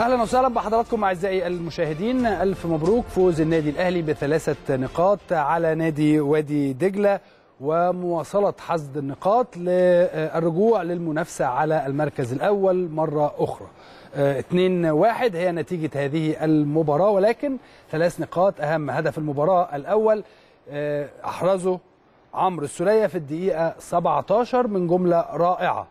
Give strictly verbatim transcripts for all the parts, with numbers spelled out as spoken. اهلا وسهلا بحضراتكم اعزائي المشاهدين. الف مبروك فوز النادي الاهلي بثلاثه نقاط على نادي وادي دجله ومواصله حصد النقاط للرجوع للمنافسه على المركز الاول مره اخرى. اتنين واحد هي نتيجه هذه المباراه، ولكن ثلاث نقاط. اهم هدف المباراه الاول احرزه عمرو السرايا في الدقيقه سبعتاشر من جمله رائعه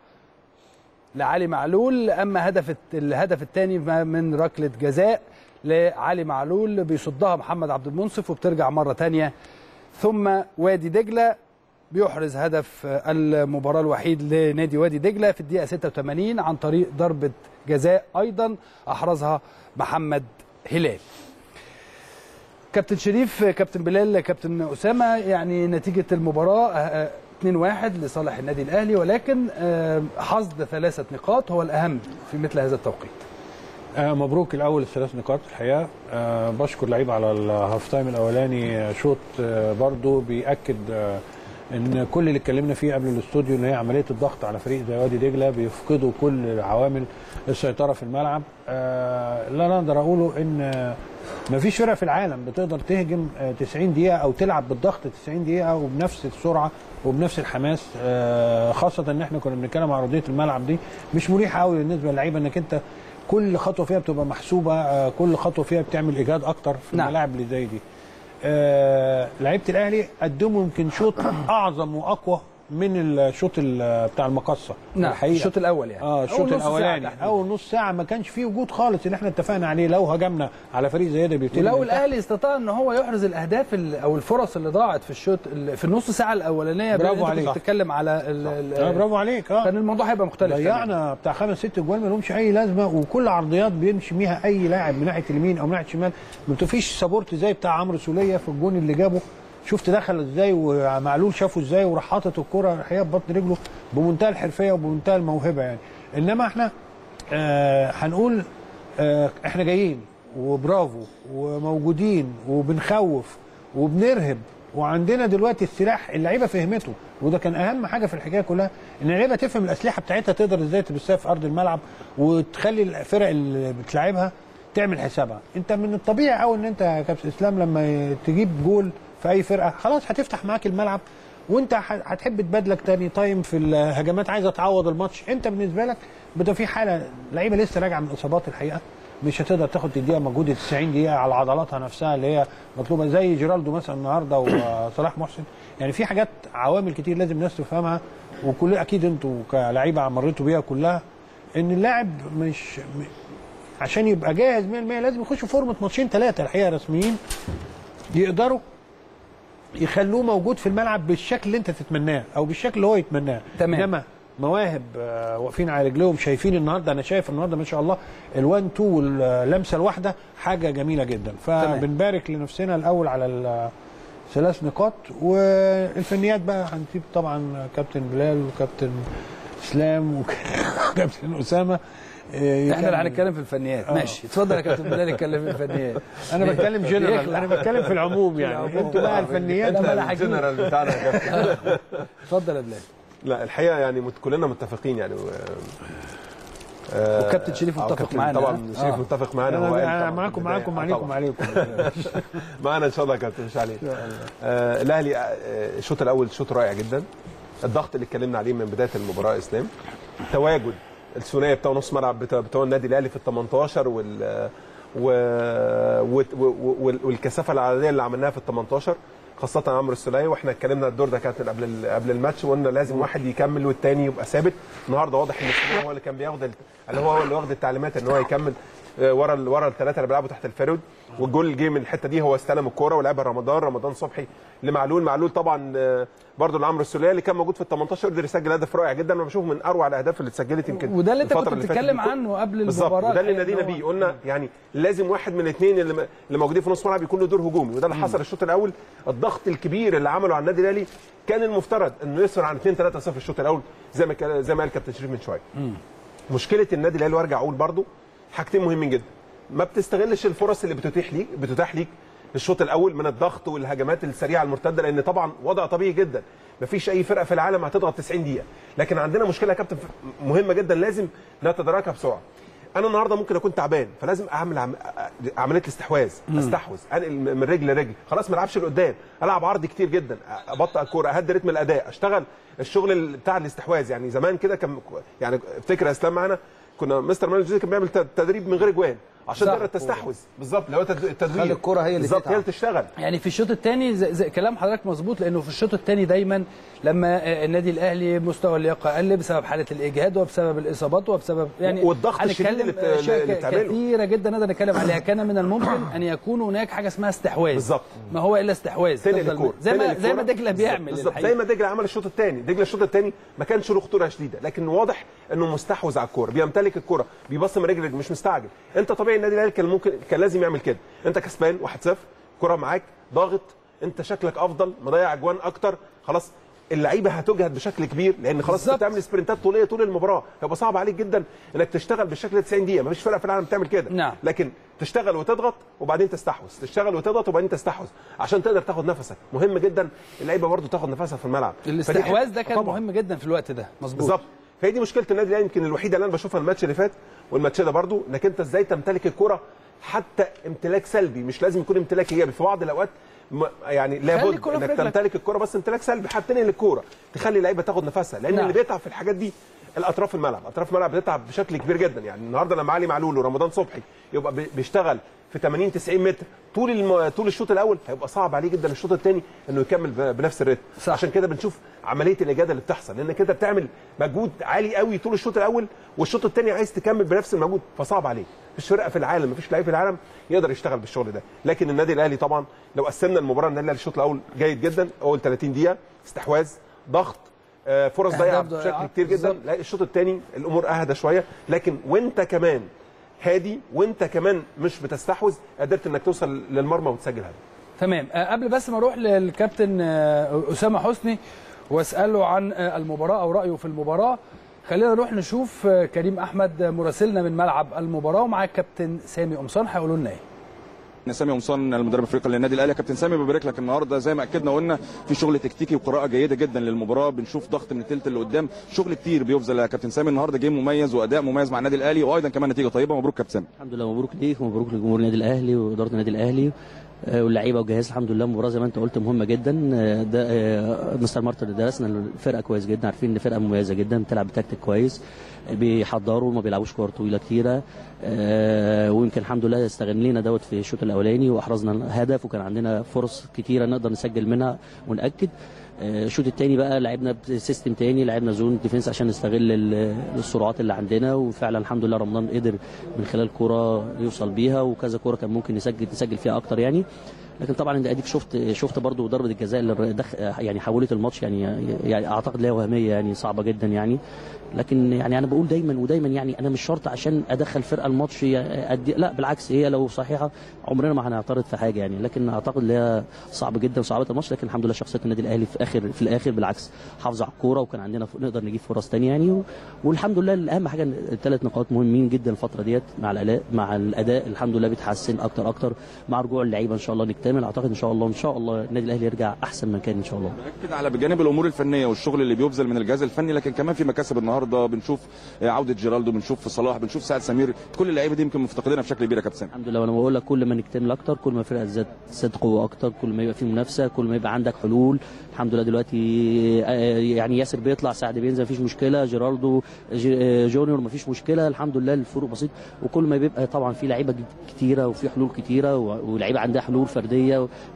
لعلي معلول. اما هدف الهدف الثاني من ركله جزاء لعلي معلول بيصدها محمد عبد المنصف وبترجع مره ثانيه. ثم وادي دجله بيحرز هدف المباراه الوحيد لنادي وادي دجله في الدقيقه ستة وتمانين عن طريق ضربه جزاء ايضا احرزها محمد هلال. كابتن شريف، كابتن بلال، كابتن اسامه، يعني نتيجه المباراه اتنين واحد لصالح النادي الاهلي، ولكن حصد ثلاثه نقاط هو الاهم في مثل هذا التوقيت. مبروك الاول الثلاث نقاط. الحقيقه بشكر اللعيبه على الهاف تايم الاولاني، شوط برضو بياكد ان كل اللي اتكلمنا فيه قبل الاستوديو ان هي عمليه الضغط على فريق زي وادي دجله بيفقدوا كل عوامل السيطره في الملعب. لا انا اقدر اقوله ان مفيش فرقه في العالم بتقدر تهجم تسعين دقيقه او تلعب بالضغط تسعين دقيقه وبنفس السرعه وبنفس الحماس، خاصه ان احنا كنا بنتكلم على ارضيه الملعب دي مش مريحه قوي بالنسبه للعيبه، انك انت كل خطوه فيها بتبقى محسوبه، كل خطوه فيها بتعمل اجهاد اكتر في الملاعب اللي زي دي. لعيبه الاهلي قدموا يمكن شوط اعظم واقوى من الشوط بتاع المقصه. نعم الحقيقه الشوط الاول، يعني اه الشوط الاولاني اول نص ساعه ما كانش فيه وجود خالص اللي احنا اتفقنا عليه. لو هجمنا على فريق زي ده بيبتدي، ولو الاهلي استطاع ان هو يحرز الاهداف او الفرص اللي ضاعت في الشوط في النص ساعه الاولانيه. برافو عليك، بتتكلم على اه برافو عليك. اه كان الموضوع هيبقى مختلف. ضيعنا بتاع خمس ست اجوال ما لهمش اي لازمه، وكل عرضيات بيمشي بيها اي لاعب من ناحيه اليمين او من ناحيه الشمال، ما فيش سبورت زي بتاع عمرو سوليه في الجون اللي جابه. شفت دخل ازاي ومعلول شافه ازاي وراح حاطط الكره الحقيقه ببطن رجله بمنتهى الحرفيه وبمنتهى الموهبه يعني. انما احنا آه هنقول آه احنا جايين وبرافو وموجودين وبنخوف وبنرهب وعندنا دلوقتي السلاح. اللعيبه فهمته، وده كان اهم حاجه في الحكايه كلها، ان اللعيبه تفهم الاسلحه بتاعتها تقدر ازاي تبثها في ارض الملعب وتخلي الفرق اللي بتلاعبها تعمل حسابها. انت من الطبيعي قوي ان انت يا كابتن اسلام لما تجيب جول في اي فرقه خلاص هتفتح معاك الملعب وانت هتحب تبادلك تاني تايم في الهجمات، عايزه تعوض الماتش. انت بالنسبه لك بتبقى في حاله لعيبه لسه راجعه من اصابات، الحقيقه مش هتقدر تاخد تديها مجهود تسعين دقيقه على عضلاتها نفسها اللي هي مطلوبه، زي جيرالدو مثلا النهارده وصلاح محسن. يعني في حاجات عوامل كتير لازم الناس تفهمها، وكل اكيد انتوا كلاعيبه مريتوا بيها كلها، ان اللاعب مش عشان يبقى جاهز مية بالمية لازم يخش فورمه ماتشين ثلاثه الحقيقه رسميين يقدروا يخلوه موجود في الملعب بالشكل اللي انت تتمناه او بالشكل اللي هو يتمناه. تمام. انما مواهب واقفين على رجليهم، شايفين النهارده، انا شايف النهارده ما شاء الله الوان تو واللمسه الواحده حاجه جميله جدا. فبنبارك لنفسنا الاول على الثلاث نقاط، والفنيات بقى هنسيب طبعا كابتن بلال وكابتن اسلام وكابتن اسامه. احنا اللي هنتكلم في الفنيات. آه. ماشي، اتفضل يا كابتن بلال اتكلم في الفنيات. انا بتكلم جنرال، انا بتكلم في العموم يعني. انتوا بقى الفنيات الجنرال بتاعنا يا كابتن. اتفضل يا بلال. لا الحقيقه يعني كلنا متفقين يعني. آه والكابتن شريف متفق معانا. طبعا شريف آه. متفق معانا. انا معاكم معاكم عليكم عليكم. معانا ان شاء الله يا كابتن، مش عليك. آه الاهلي الشوط الاول شوط رائع جدا. الضغط اللي اتكلمنا عليه من بدايه المباراه اسلام. تواجد الثنائي بتاع نص ملعب بتوع النادي الاهلي في ال تمنتاشر وال والكثافه العدديه اللي عملناها في ال تمنتاشر، خاصه عمرو السلاي. واحنا اتكلمنا الدور ده كابتن قبل قبل الماتش، وقلنا لازم واحد يكمل والتاني يبقى ثابت. النهارده واضح ان السناوي هو اللي كان بياخد، اللي هو اللي واخد التعليمات ان هو يكمل ورا ال ورا الثلاثه اللي بيلعبوا تحت الفرود. والجول جه من الحته دي، هو استلم الكوره ولعبها رمضان رمضان صبحي لمعلول. معلول طبعا برضه لعمرو السوليه اللي كان موجود في ال تمنتاشر، قدر يسجل هدف رائع جدا. انا بشوفه من اروع الاهداف اللي اتسجلت يمكن، وده اللي انت كنت بتتكلم عنه قبل المباراه بالظبط، وده اللي نادينا بيه. قلنا يعني لازم واحد من الاثنين اللي موجودين في نص الملعب يكون له دور هجومي، وده اللي حصل الشوط الاول. الضغط الكبير اللي عمله على النادي الاهلي كان المفترض انه يسرع عن اتنين تلاتة صفر الشوط الاول، زي ما زي ما قال كابتن شريف من شويه. مشكله النادي الاهلي، وارجع اقول برضه حاجتين مهمين جدا، ما بتستغلش الفرص اللي بتتيح ليك بتتاح ليك الشوط الاول من الضغط والهجمات السريعه المرتده، لان طبعا وضع طبيعي جدا، مفيش اي فرقه في العالم هتضغط تسعين دقيقه. لكن عندنا مشكله يا كابتن مهمه جدا لازم نتداركها بسرعه، انا النهارده ممكن اكون تعبان فلازم اعمل عم... عمليه الاستحواذ، استحوذ، انقل من رجل لرجل، خلاص ما العبش لقدام، العب عرض كتير جدا، ابطئ الكوره، اهدي رتم الاداء، اشتغل الشغل بتاع الاستحواذ. يعني زمان كده كان يعني افتكر يا اسلام معانا كنا مستر مانجر كان بيعمل تدريب من غير اجوان عشان تقدر تستحوذ. بالظبط، لو التدوير خلي الكره هي اللي بالظبط هي اللي تشتغل. يعني في الشوط الثاني زي, زي كلام حضرتك مظبوط، لانه في الشوط الثاني دايما لما النادي الاهلي مستوى اللياقه قل بسبب حاله الاجهاد وبسبب الاصابات وبسبب يعني والضغط الشديد اللي بتعمله كثيره جدا نقدر نتكلم عليها. كان من الممكن ان يكون هناك حاجه اسمها استحواذ، بالظبط ما هو الا استحواذ زي ما زي ما دجله بيعمل، بالظبط زي ما دجله عمل الشوط الثاني. دجله الشوط الثاني ما كانش له خطوره شديده، لكن واضح انه مستحوذ على الكوره، بيمتلك الكوره، بيبصم رجلك، مش مستعجل. انت طبيعي النادي الاهلي كان ممكن كان لازم يعمل كده. انت كسبان واحد صفر، كرة معاك، ضاغط، انت شكلك افضل، مضيع اجوان اكتر، خلاص اللعيبه هتجهد بشكل كبير لان خلاص انت بتعمل سبرنتات طوليه طول المباراه، هيبقى صعب عليك جدا انك تشتغل بالشكل تسعين دقيقه، مفيش فرقه في العالم بتعمل كده. نعم. لكن تشتغل وتضغط وبعدين تستحوذ، تشتغل وتضغط وبعدين تستحوذ عشان تقدر تاخد نفسك، مهم جدا اللعيبه برضه تاخد نفسها في الملعب. الاستحواذ ده كان مهم جدا في الوقت ده، مظبوط. بالظبط، فهي دي مشكله النادي الاهلي يمكن الوحيده اللي انا بشوفها الماتش اللي فات والماتش ده برضو، انك انت ازاي تمتلك الكره حتى امتلاك سلبي، مش لازم يكون امتلاك ايجابي، في بعض الاوقات يعني لابد انك تمتلك الكره بس امتلاك سلبي، حتى تنقل الكره، تخلي اللعيبه تاخد نفسها، لان نعم. اللي بيتعب في الحاجات دي الاطراف الملعب، اطراف الملعب بتتعب بشكل كبير جدا. يعني النهارده لما علي معلول ورمضان صبحي يبقى بيشتغل في ثمانين تسعين متر طول الم... طول الشوط الاول، هيبقى صعب عليه جدا الشوط الثاني انه يكمل ب... بنفس الريتم. عشان كده بنشوف عمليه الاجاده اللي بتحصل، لان كده بتعمل مجهود عالي قوي طول الشوط الاول والشوط الثاني عايز تكمل بنفس المجهود، فصعب عليك. مفيش فرقه في العالم، مفيش لعيب في العالم يقدر يشتغل بالشغل ده. لكن النادي الاهلي طبعا لو قسمنا المباراه، النادي الاهلي الشوط الاول جيد جدا، اول ثلاثين دقيقه استحواذ، ضغط، فرص ضيعه بشكل كتير جدا. الشوط الثاني الامور اهدى شويه، لكن وانت كمان هادي وانت كمان مش بتستحوذ قدرت انك توصل للمرمى وتسجل هدف. تمام. قبل بس ما اروح للكابتن اسامه حسني واساله عن المباراه او رايه في المباراه، خلينا نروح نشوف كريم احمد مراسلنا من ملعب المباراه ومع الكابتن سامي أمصان هيقولوا لنا ايه. سامي أمصان المدرب الافريقي للنادي الاهلي. كابتن سامي ببارك لك النهارده، زي ما اكدنا قلنا في شغل تكتيكي وقراءه جيده جدا للمباراه، بنشوف ضغط من الثلث اللي قدام، شغل كتير بيفضل. يا كابتن سامي النهارده جيم مميز واداء مميز مع النادي الاهلي وايضا كمان نتيجه طيبه، مبروك كابتن سامي. الحمد لله، مبروك ليك ومبروك لجمهور النادي الاهلي واداره النادي الاهلي واللعيبه والجهاز. الحمد لله مباراه زي ما انت قلت مهمه جدا، ده مستر مارتن درسنا الفرقه كويس جدا، عارفين ان فرقه مميزه جدا بتلعب بتكتيك كويس، بيحضروا ما بيلعبوش كور طويله كتيره، ويمكن الحمد لله استغلينا دوت في الشوط الاولاني واحرزنا هدف وكان عندنا فرص كتيره نقدر نسجل منها ونأكد. الشوط الثاني بقى لعبنا بسيستم ثاني، لعبنا زون ديفنس عشان نستغل السرعات اللي عندنا، وفعلا الحمد لله رمضان قدر من خلال كوره يوصل بيها وكذا كوره كان ممكن نسجل نسجل فيها اكتر يعني. لكن طبعا انت اديك شفت شفت برضو ضربه الجزاء اللي دخ يعني حولت الماتش يعني, يعني اعتقد لها وهميه يعني صعبه جدا يعني. لكن يعني انا بقول دايما ودايما يعني انا مش شرط عشان ادخل فرقه الماتش أدي، لا بالعكس، هي لو صحيحه عمرنا ما هنعترض في حاجه يعني، لكن اعتقد لها صعب جدا وصعوبه الماتش. لكن الحمد لله شخصيه النادي الاهلي في اخر في الاخر بالعكس حافظ على الكوره وكان عندنا نقدر نجيب فرص ثانيه يعني، والحمد لله اهم حاجه الثلاث نقاط مهمين جدا الفتره ديت مع الاداء مع الاداء الحمد لله بيتحسن اكتر اكتر مع رجوع اللعيبه ان شاء الله نكتمل. اعتقد ان شاء الله ان شاء الله النادي الاهلي يرجع احسن مكان ان شاء الله. باكد على بجانب الامور الفنيه والشغل اللي بيبذل من الجهاز الفني، لكن كمان في مكاسب النهارده، بنشوف عوده جيرالدو، بنشوف صلاح، بنشوف سعد سمير، كل اللعيبه دي يمكن مفتقدينها بشكل كبير يا كابتن سامي. الحمد لله، وانا بقول لك كل ما نكتمل اكتر، كل ما الفرقه تزداد تزداد قوه اكتر، كل ما يبقى في منافسه، كل ما يبقى عندك حلول. الحمد لله دلوقتي يعني ياسر بيطلع، سعد بينزل، مفيش مشكله، جيرالدو جونيور مفيش مشكله، الحمد لله الفروق بسيط. وكل ما بيبقى طبعا في لعيبه كتيره وفي حلول كتيره ولعيبه عندها حلول فرديه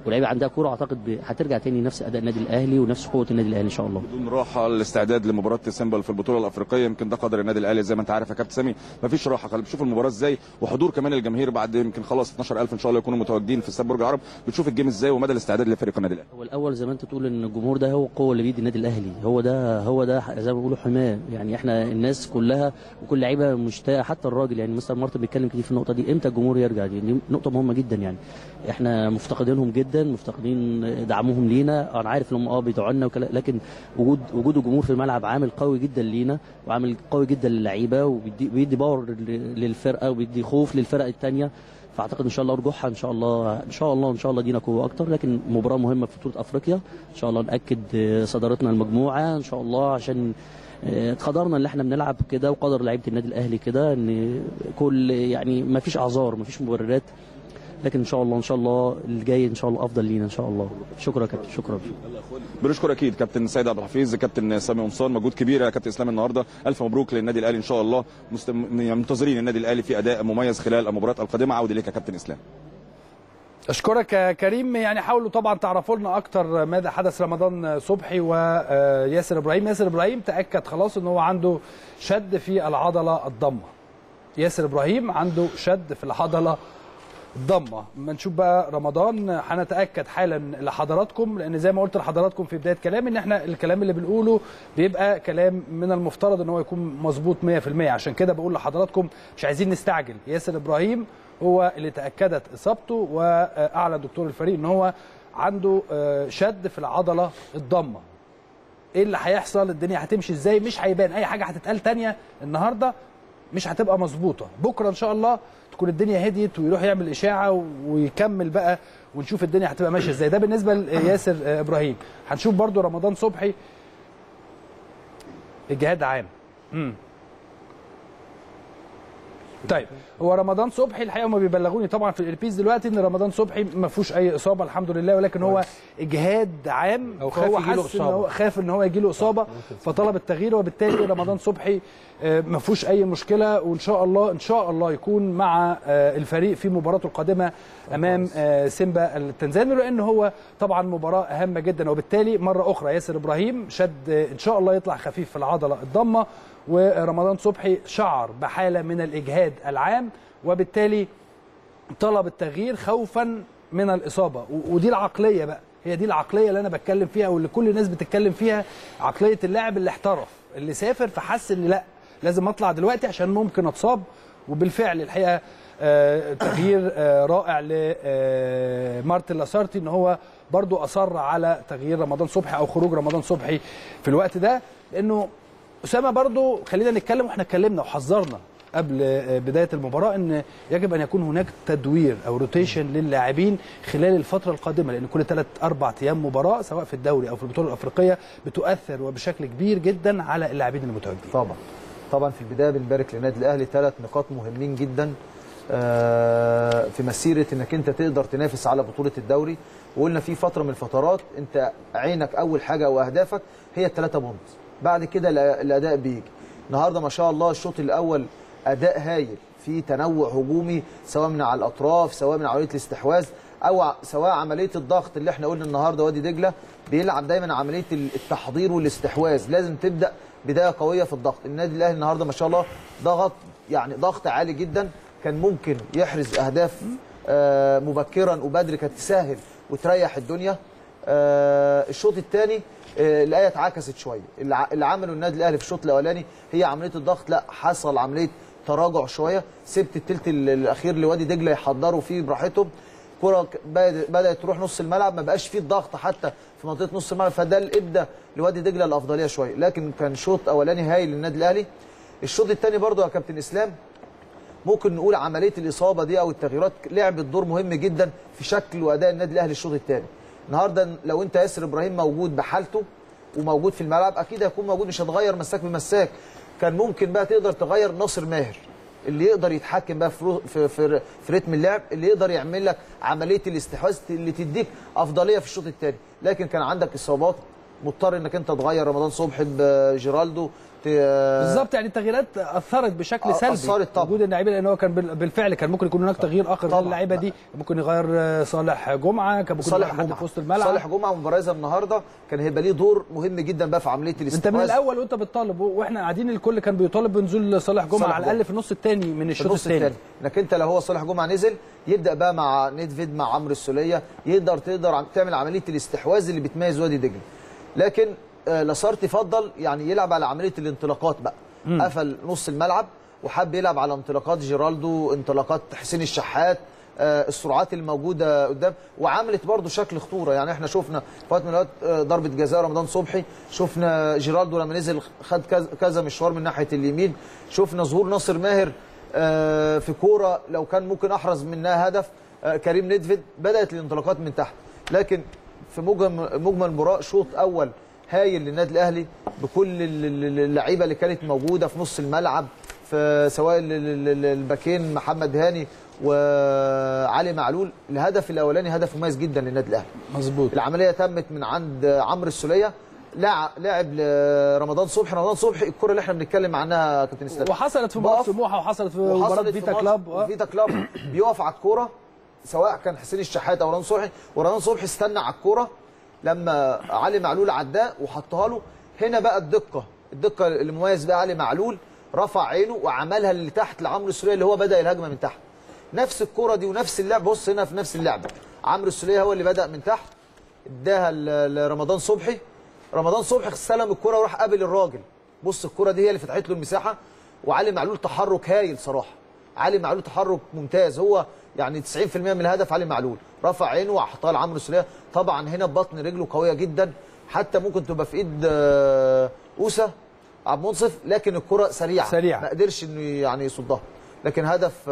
ولعيبه عندها كوره، اعتقد هترجع تاني نفس اداء النادي الاهلي ونفس قوه النادي الاهلي ان شاء الله. بدون راحه الاستعداد لمباراه سيمبل في البطوله الافريقيه، يمكن ده قدر النادي الاهلي زي ما انت عارف يا كابتن سامي، مفيش راحه. خلينا نشوف المباراه ازاي، وحضور كمان الجماهير بعد يمكن خلاص اتناشر الف ان شاء الله يكونوا متواجدين في استاد برج العرب، بتشوف الجيم ازاي ومدى الاستعداد لفريق النادي الاهلي. هو الاول زي ما انت تقول ان الجمهور ده هو القوه اللي بيدي النادي الاهلي، هو ده هو ده زي ما بيقولوا حماه يعني، احنا الناس كلها وكل لعيبه مشتاقه، حتى الراجل يعني مستر مارتن بيتكلم كتير في النقطه دي، امتى الجمهور يرجع، دي نقطه مهمه جدا يعني، احنا مفتقدينهم جدا، مفتقدين دعمهم لينا. انا عارف انهم اه بيدعوا لنا، لكن وجود وجود الجمهور في الملعب عامل قوي جدا لينا وعامل قوي جدا للعيبه، وبيدي باور للفرقه وبيدي خوف للفرق الثانيه. فاعتقد ان شاء الله رجوعها ان شاء الله ان شاء الله ان شاء الله دينا قوه اكتر. لكن مباراه مهمه في بطوله افريقيا، ان شاء الله ناكد صدارتنا المجموعه ان شاء الله عشان قدرنا اللي احنا بنلعب كده وقدر لعيبه النادي الاهلي كده، ان كل يعني ما فيش اعذار ما فيش مبررات، لكن ان شاء الله ان شاء الله الجاي ان شاء الله افضل لينا ان شاء الله. شكرا يا كابتن. شكرا. بنشكر اكيد كابتن سيد عبد الحفيظ، كابتن سامي أمصان، مجهود كبير يا كابتن اسلام النهارده. الف مبروك للنادي الاهلي، ان شاء الله منتظرين النادي الاهلي في اداء مميز خلال المباريات القادمه. عود اليك يا كابتن اسلام. اشكرك يا كريم. يعني حاولوا طبعا تعرفوا لنا اكتر ماذا حدث رمضان صبحي وياسر ابراهيم. ياسر ابراهيم تاكد خلاص ان هو عنده شد في العضله الضمه. ياسر ابراهيم عنده شد في العضله الضمه. اما نشوف بقى رمضان، هنتاكد حالا لحضراتكم، لان زي ما قلت لحضراتكم في بدايه كلامي ان احنا الكلام اللي بنقوله بيبقى كلام من المفترض ان هو يكون مظبوط مية في المية، عشان كده بقول لحضراتكم مش عايزين نستعجل. ياسر ابراهيم هو اللي تأكدت إصابته، وأعلن دكتور الفريق إن هو عنده شد في العضلة الضمة. إيه اللي هيحصل؟ الدنيا هتمشي إزاي؟ مش هيبان أي حاجة هتتقال تانية النهاردة، مش هتبقى مظبوطة. بكرة إن شاء الله تكون الدنيا هديت ويروح يعمل إشاعة ويكمل بقى، ونشوف الدنيا هتبقى ماشية إزاي. ده بالنسبة لياسر إبراهيم. هنشوف برضو رمضان صبحي إجهاد عام. امم طيب، هو رمضان صبحي الحقيقه هم بيبلغوني طبعا في الايربيس دلوقتي ان رمضان صبحي ما فيهوش اي اصابه الحمد لله، ولكن هو اجهاد عام، او خاف يجي له اصابه، هو خاف ان هو يجي له اصابه فطلب التغيير، وبالتالي رمضان صبحي ما فيهوش اي مشكله، وان شاء الله ان شاء الله يكون مع الفريق في مباراته القادمه امام سيمبا التنزاني، لان هو طبعا مباراه هامه جدا. وبالتالي مره اخرى ياسر ابراهيم شد ان شاء الله يطلع خفيف في العضله الضمه، ورمضان صبحي شعر بحالة من الإجهاد العام، وبالتالي طلب التغيير خوفا من الإصابة. ودي العقلية بقى، هي دي العقلية اللي أنا بتكلم فيها واللي كل الناس بتتكلم فيها، عقلية اللاعب اللي احترف اللي سافر فحس إن لأ لازم أطلع دلوقتي عشان ممكن أتصاب. وبالفعل الحقيقة آه تغيير آه رائع لمارتين لاسارتي، إن هو برضو أصر على تغيير رمضان صبحي أو خروج رمضان صبحي في الوقت ده، لأنه أسامة برضو خلينا نتكلم، واحنا اتكلمنا وحذرنا قبل بداية المباراة ان يجب ان يكون هناك تدوير او روتيشن للاعبين خلال الفترة القادمة، لان كل ثلاث اربع ايام مباراة سواء في الدوري او في البطولة الافريقية بتؤثر وبشكل كبير جدا على اللاعبين المتواجدين. طبعا طبعا في البداية بنبارك للنادي الاهلي ثلاث نقاط مهمين جدا في مسيرة انك انت تقدر تنافس على بطولة الدوري، وقلنا في فترة من الفترات انت عينك اول حاجة واهدافك هي الثلاثة بونت، بعد كده الاداء بيجي. النهارده ما شاء الله الشوط الاول اداء هايل في تنوع هجومي، سواء من على الاطراف، سواء من عمليه الاستحواذ، او سواء عمليه الضغط اللي احنا قلنا النهارده وادي دجله بيلعب دايما عمليه التحضير والاستحواذ، لازم تبدا بدايه قويه في الضغط. النادي الاهلي النهارده ما شاء الله ضغط، يعني ضغط عالي جدا، كان ممكن يحرز اهداف مبكرا وبدري كانت تسهل وتريح الدنيا. الشوط الثاني الايه اتعكست شويه، اللي عمله النادي الاهلي في الشوط الاولاني هي عمليه الضغط، لا حصل عمليه تراجع شويه، سبت الثلث الاخير لوادي دجله يحضروا فيه براحتهم، كره بدات تروح نص الملعب، ما بقاش فيه الضغط حتى في منطقه نص الملعب، فده اللي ادى لوادي دجله الافضليه شويه، لكن كان شوط اولاني هايل للنادي الاهلي. الشوط الثاني برضه يا كابتن اسلام ممكن نقول عمليه الاصابه دي او التغييرات لعبت دور مهم جدا في شكل واداء النادي الاهلي الشوط الثاني. النهارده لو انت ياسر ابراهيم موجود بحالته وموجود في الملعب اكيد هيكون موجود، مش هتغير مساك بمساك، كان ممكن بقى تقدر تغير ناصر ماهر اللي يقدر يتحكم بقى في في في, في رتم اللعب، اللي يقدر يعمل لك عمليه الاستحواذ اللي تديك افضليه في الشوط الثاني، لكن كان عندك اصابات مضطر انك انت تغير رمضان صبحي بجيرالدو بالظبط. يعني التغييرات اثرت بشكل سلبي، اثرت طبعا وجود اللاعبين، لان هو كان بالفعل كان ممكن يكون هناك تغيير اخر غير اللاعيبه دي، ممكن يغير صالح جمعه، كان ممكن صالح جمعه في وسط الملعب، صالح جمعه مباراه زي النهارده كان هيبقى ليه دور مهم جدا بقى في عمليه الاستحواذ. انت من الاول وانت بتطالب واحنا قاعدين الكل كان بيطالب بنزول صالح جمعه على الاقل في النص الثاني من الشوط الثاني، انك انت لو هو صالح جمعه نزل يبدا بقى مع نيدفيد مع عمرو السرايا يقدر تقدر تعمل عمليه الاستحواذ اللي بتميز وادي دجله، لكن لاسارتي فضل يعني يلعب على عمليه الانطلاقات بقى، مم. قفل نص الملعب وحب يلعب على انطلاقات جيرالدو، انطلاقات حسين الشحات، آه السرعات الموجوده قدام، وعملت برضو شكل خطوره. يعني احنا شفنا وقت من الوقت ضربه جزاء رمضان صبحي، شفنا جيرالدو لما نزل خد كذا مشوار من ناحيه اليمين، شفنا ظهور ناصر ماهر آه في كوره لو كان ممكن احرز منها هدف، آه كريم نيدفيد، بدات الانطلاقات من تحت. لكن في مجمل مجمل المباراه شوط اول هايل للنادي الاهلي بكل اللعيبه اللي كانت موجوده في نص الملعب، في سواء الباكين محمد هاني وعلي معلول. الهدف الاولاني هدف مميز جدا للنادي الاهلي، مظبوط. العمليه تمت من عند عمرو السرايا، لاعب لرمضان صبحي، رمضان صبحي الكره اللي احنا بنتكلم عنها يا كابتن اسلام، وحصلت في مباراه سموحه وحصلت في مباراه فيتا كلاب فيتا كلاب بيقف على الكوره، سواء كان حسين الشحات او رمضان صبحي، ورمضان صبحي استنى على الكوره لما علي معلول عداه وحطها له. هنا بقى الدقه الدقه اللي مميز بقى علي معلول، رفع عينه وعملها لتحت تحت لعمرو السرايا اللي هو بدا الهجمه من تحت. نفس الكره دي ونفس اللعب، بص هنا في نفس اللعبه عمرو السرايا هو اللي بدا من تحت، اداها لرمضان صبحي، رمضان صبحي استلم الكره وراح قابل الراجل. بص الكره دي هي اللي فتحت له المساحه، وعلي معلول تحرك هايل صراحه، علي معلول تحرك ممتاز، هو يعني تسعين في المية من الهدف علي معلول، رفع عينه وحطها لعمرو السرايا. طبعا هنا ببطن رجله قويه جدا، حتى ممكن تبقى في ايد اوسه عبد المنصف، لكن الكره سريعه سريعه ما قدرش انه يعني يصدها، لكن هدف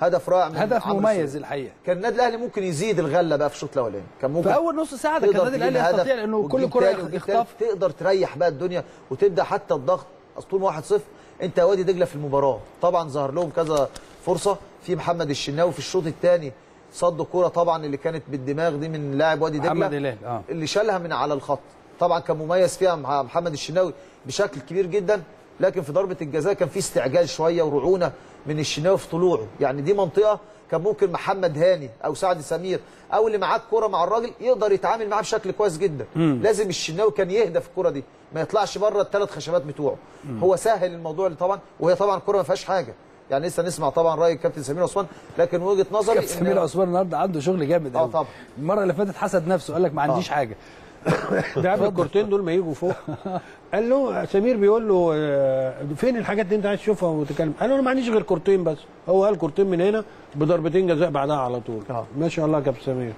هدف رائع، هدف مميز الحقيقه. كان النادي الاهلي ممكن يزيد الغله بقى في الشوط الاولاني، كان ممكن في اول نص ساعه كان النادي الاهلي يستطيع انه كل كره يخطف، تقدر تريح بقى الدنيا وتبدا حتى الضغط. اسطول واحد صفر انت وادي دجله في المباراه، طبعا ظهر لهم كذا فرصه، في محمد الشناوي في الشوط الثاني صد كوره طبعا اللي كانت بالدماغ دي من لاعب وادي دجله آه. اللي شالها من على الخط، طبعا كان مميز فيها محمد الشناوي بشكل كبير جدا، لكن في ضربه الجزاء كان في استعجال شويه ورعونه من الشناوي في طلوعه، يعني دي منطقه كان ممكن محمد هاني او سعد سمير او اللي معاه الكوره مع الراجل يقدر يتعامل معاه بشكل كويس جدا. مم. لازم الشناوي كان يهدف الكوره دي، ما يطلعش بره الثلاث خشبات بتوعه. مم. هو سهل الموضوع اللي طبعا، وهي طبعا الكوره ما فيهاش حاجه، يعني لسه نسمع طبعا راي الكابتن سمير عثمان، لكن وجهه نظري كابتن سمير عثمان النهارده عنده شغل جامد قوي. اه طبعا المره اللي فاتت حسد نفسه قال لك ما عنديش آه. حاجه ده الكورتين دول ما يجوا فوق، قال له سمير بيقول له فين الحاجات اللي انت عايز تشوفها وتتكلم، قال له انا ما عنديش غير كورتين بس، هو قال كورتين من هنا بضربتين جزاء بعدها على طول. أوه. ما شاء الله يا كابتن سمير.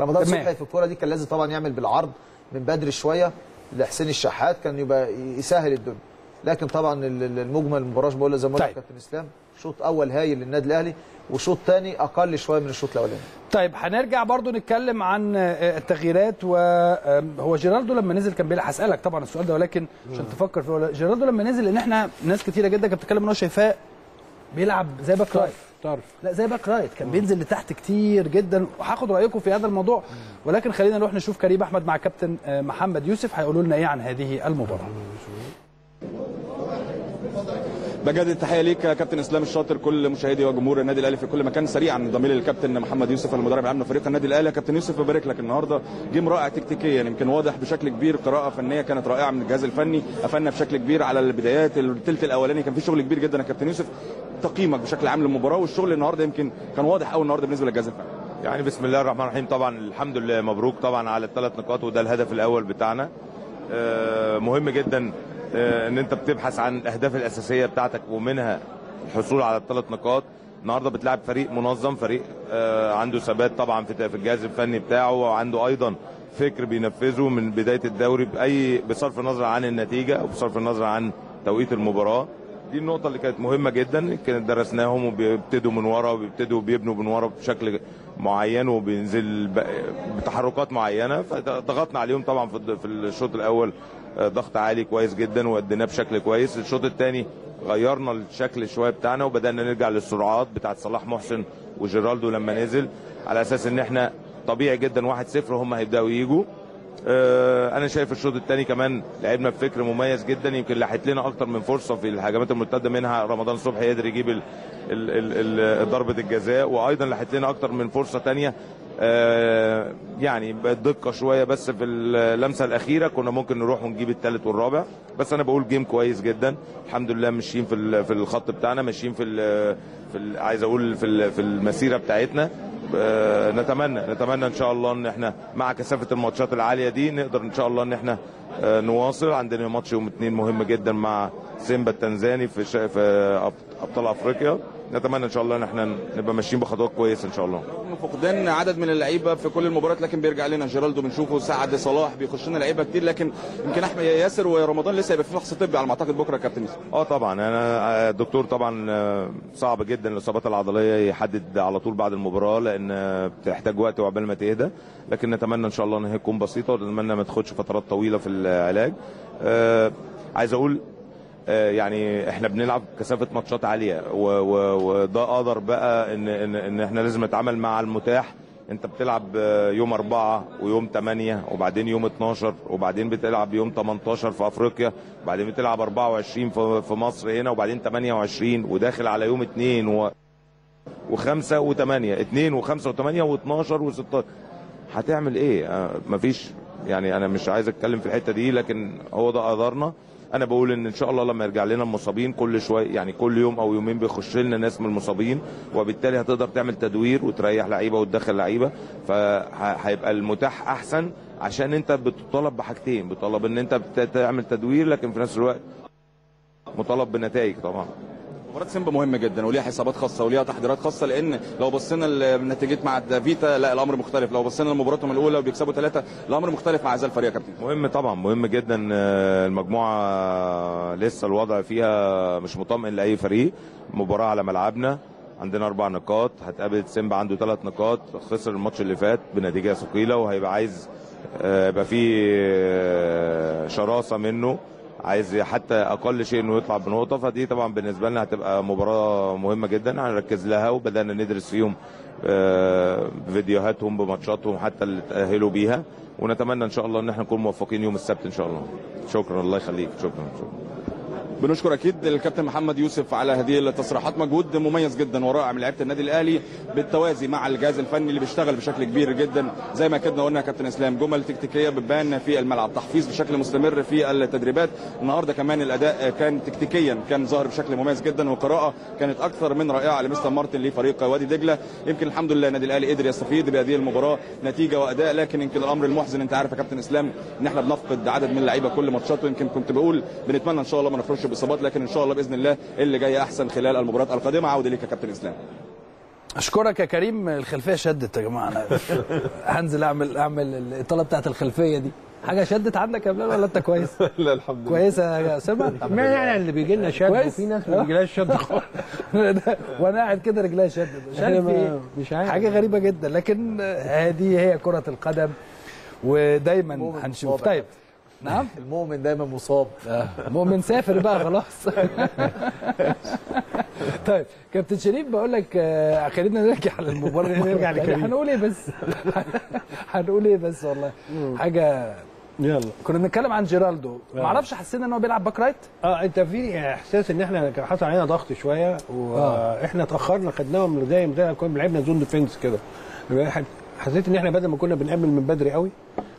رمضان صبحي في الكوره دي كان لازم طبعا يعمل بالعرض من بدري شويه لحسين الشحات، كان يبقى يسهل الدنيا، لكن طبعا المجمل المباراه بقول زي ما قلت يا كابتن اسلام، شوط اول هايل للنادي الاهلي وشوط ثاني اقل شويه من الشوط الاولاني. طيب هنرجع برضو نتكلم عن التغييرات، وهو جيرالدو لما نزل كان بيلعب، هسالك طبعا السؤال ده ولكن عشان تفكر فيه، ولا جيرالدو لما نزل، لان احنا ناس كتيره جدا كانت بتتكلم ان هو شايفاه بيلعب زي باك رايت، طرف لا زي باك رايت، كان بينزل لتحت كتير جدا، وهاخد رايكم في هذا الموضوع، ولكن خلينا نروح نشوف كريم احمد مع كابتن محمد يوسف هيقولوا لنا ايه عن هذه المباراه. بجد التحيه ليك يا كابتن اسلام الشاطر، كل مشاهدي وجمهور النادي الاهلي في كل مكان. سريعا ضمير للكابتن محمد يوسف المدرب العام لفريق النادي الاهلي. كابتن يوسف ببارك لك النهارده، جيم رائع تكتيكيا يمكن واضح بشكل كبير، قراءه فنيه كانت رائعه من الجهاز الفني، قفلنا بشكل كبير على البدايات، الثلث الاولاني كان في شغل كبير جدا يا كابتن يوسف. تقييمك بشكل عام للمباراه والشغل النهارده يمكن كان واضح قوي النهارده بالنسبه للجهاز الفني؟ يعني بسم الله الرحمن الرحيم، طبعا الحمد لله، مبروك طبعا على الثلاث نقاط، وده الهدف الاول بتاعنا. مهم جدا ان انت بتبحث عن الاهداف الاساسيه بتاعتك ومنها الحصول على الثلاث نقاط. النهارده بتلعب فريق منظم، فريق عنده ثبات طبعا في الجهاز الفني بتاعه، وعنده ايضا فكر بينفذه من بدايه الدوري، باي بصرف النظر عن النتيجه وبصرف النظر عن توقيت المباراه. دي النقطه اللي كانت مهمه جدا، كانت درسناهم، وبيبتدوا من ورا وبيبتدوا بيبنوا من ورا بشكل معين وبينزل بتحركات معينه، فضغطنا عليهم طبعا في الشوط الاول ضغط عالي كويس جدا واديناه بشكل كويس. الشوط الثاني غيرنا الشكل شويه بتاعنا وبدانا نرجع للسرعات بتاعت صلاح محسن وجيرالدو لما نزل، على اساس ان احنا طبيعي جدا واحد صفر هم هيبداوا يجوا. انا شايف الشوط الثاني كمان لعبنا بفكر مميز جدا، يمكن لحقت لنا اكتر من فرصه في الهجمات المرتده، منها رمضان صبحي قدر يجيب ضربه الجزاء، وايضا لحقت لنا اكتر من فرصه ثانيه آه يعني بدقه شويه، بس في اللمسه الاخيره كنا ممكن نروح ونجيب الثالث والرابع. بس انا بقول جيم كويس جدا الحمد لله، ماشيين في في الخط بتاعنا، ماشيين في ال في ال عايز اقول في في المسيره بتاعتنا. آه نتمنى نتمنى ان شاء الله ان احنا مع كثافه الماتشات العاليه دي نقدر ان شاء الله ان احنا آه نواصل. عندنا ماتش يوم اثنين مهم جدا مع سيمبا التنزاني في في ابطال افريقيا، نتمنى ان شاء الله ان احنا نبقى ماشيين بخطوات كويسه ان شاء الله. فقدان عدد من اللعيبه في كل المباريات لكن بيرجع لنا جيرالدو بنشوفه، سعد، صلاح، بيخش لنا لعيبه كتير، لكن يمكن احمد ياسر ورمضان لسه هيبقى في فحص طبي على ما اعتقد بكره يا كابتن يوسف. اه طبعا انا الدكتور طبعا صعب جدا الاصابات العضليه يحدد على طول بعد المباراه لان بتحتاج وقت وعقبال ما تهدى، لكن نتمنى ان شاء الله ان هي تكون بسيطه ونتمنى ما تاخدش فترات طويله في العلاج. آه عايز اقول يعني احنا بنلعب كثافه ماتشات عاليه وده قدر بقى ان ان ان احنا لازم نتعامل مع المتاح. انت بتلعب يوم أربعة ويوم ثمانية وبعدين يوم اتناشر وبعدين بتلعب يوم تمنتاشر في افريقيا وبعدين بتلعب أربعة وعشرين في مصر هنا وبعدين ثمانية وعشرين وداخل على يوم اتنين وخمسة وتمانية اتنين وخمسة وتمانية واتناشر وستاشر. هتعمل ايه؟ مفيش يعني انا مش عايز اتكلم في الحته دي لكن هو ده قدرنا. انا بقول ان ان شاء الله لما يرجع لنا المصابين كل شويه يعني كل يوم او يومين بيخش لنا ناس من المصابين وبالتالي هتقدر تعمل تدوير وتريح لعيبه وتدخل لعيبه، فهيبقى المتاح احسن عشان انت بتطالب بحاجتين، بتطالب ان انت بتعمل تدوير لكن في نفس الوقت مطالب بنتائج. طبعا مباراه سيمبا مهمه جدا وليها حسابات خاصه وليها تحضيرات خاصه لان لو بصينا لنتيجه مع دافيتا لا الامر مختلف، لو بصينا لمباراتهم الاولى وبيكسبوا ثلاثه الامر مختلف مع هذا الفريق يا كابتن. مهم طبعا مهم جدا، المجموعه لسه الوضع فيها مش مطمئن لاي فريق. مباراه على ملعبنا عندنا اربع نقاط، هتقابل سيمبا عنده ثلاث نقاط، خسر الماتش اللي فات بنتيجه ثقيله وهيبقى عايز يبقى فيه شراسه منه، عايز حتى اقل شيء انه يطلع بنقطه، فدي طبعا بالنسبه لنا هتبقى مباراه مهمه جدا هنركز لها وبدانا ندرس فيهم فيديوهاتهم بماتشاتهم حتى اللي تاهلوا بيها، ونتمنى ان شاء الله ان احنا نكون موفقين يوم السبت ان شاء الله. شكرا الله يخليك. شكرا شكرا. بنشكر اكيد الكابتن محمد يوسف على هذه التصريحات، مجهود مميز جدا ورائع من لعيبه النادي الاهلي بالتوازي مع الجهاز الفني اللي بيشتغل بشكل كبير جدا زي ما كنا قلنا يا كابتن اسلام، جمل تكتيكيه بتبان في الملعب، تحفيز بشكل مستمر في التدريبات. النهارده كمان الاداء كان تكتيكيا كان ظاهر بشكل مميز جدا، وقراءه كانت اكثر من رائعه لمستر مارتن لفريق وادي دجله. يمكن الحمد لله النادي الاهلي قدر يستفيد بهذه المباراه نتيجه واداء، لكن يمكن الامر المحزن انت عارف يا كابتن اسلام ان احنا بنفقد عدد من اللعيبه كل ماتشات، ويمكن كنت بقول بنتمنى ان شاء الله ما نخرجش باصابات، لكن ان شاء الله باذن الله اللي جاي احسن خلال المباريات القادمه. عوده ليك يا كابتن اسلام. اشكرك يا كريم. الخلفيه شدت يا جماعه، انا هنزل اعمل اعمل الاطاله بتاعت الخلفيه دي. حاجه شدت عندك يا بلال ولا انت كويس؟ لا الحمد لله كويسه يا سمع. ما يعني اللي بيجي لنا شد وفي ناس ما بيجيلهاش شد خالص، وانا قاعد كده رجليا شدت مش عارف مش عارف حاجه غريبه جدا، لكن هذه هي كره القدم ودايما هنشوف. طيب نعم المؤمن دايما مصاب. مؤمن سافر بقى خلاص. طيب كابتن شريف بقول لك خلينا نرجع للمباراه، نرجع لكريم. هنقول ايه بس؟ هنقول ايه بس والله حاجه. يلا كنا بنتكلم عن جيرالدو، معرفش حسينا ان هو بيلعب باك رايت؟ اه انت في احساس ان احنا حصل علينا ضغط شويه واحنا اتاخرنا خدناهم دايم زي كنا لعبنا زون ديفنس كده، حسيت ان احنا بدل ما كنا بنقابل من بدري قوي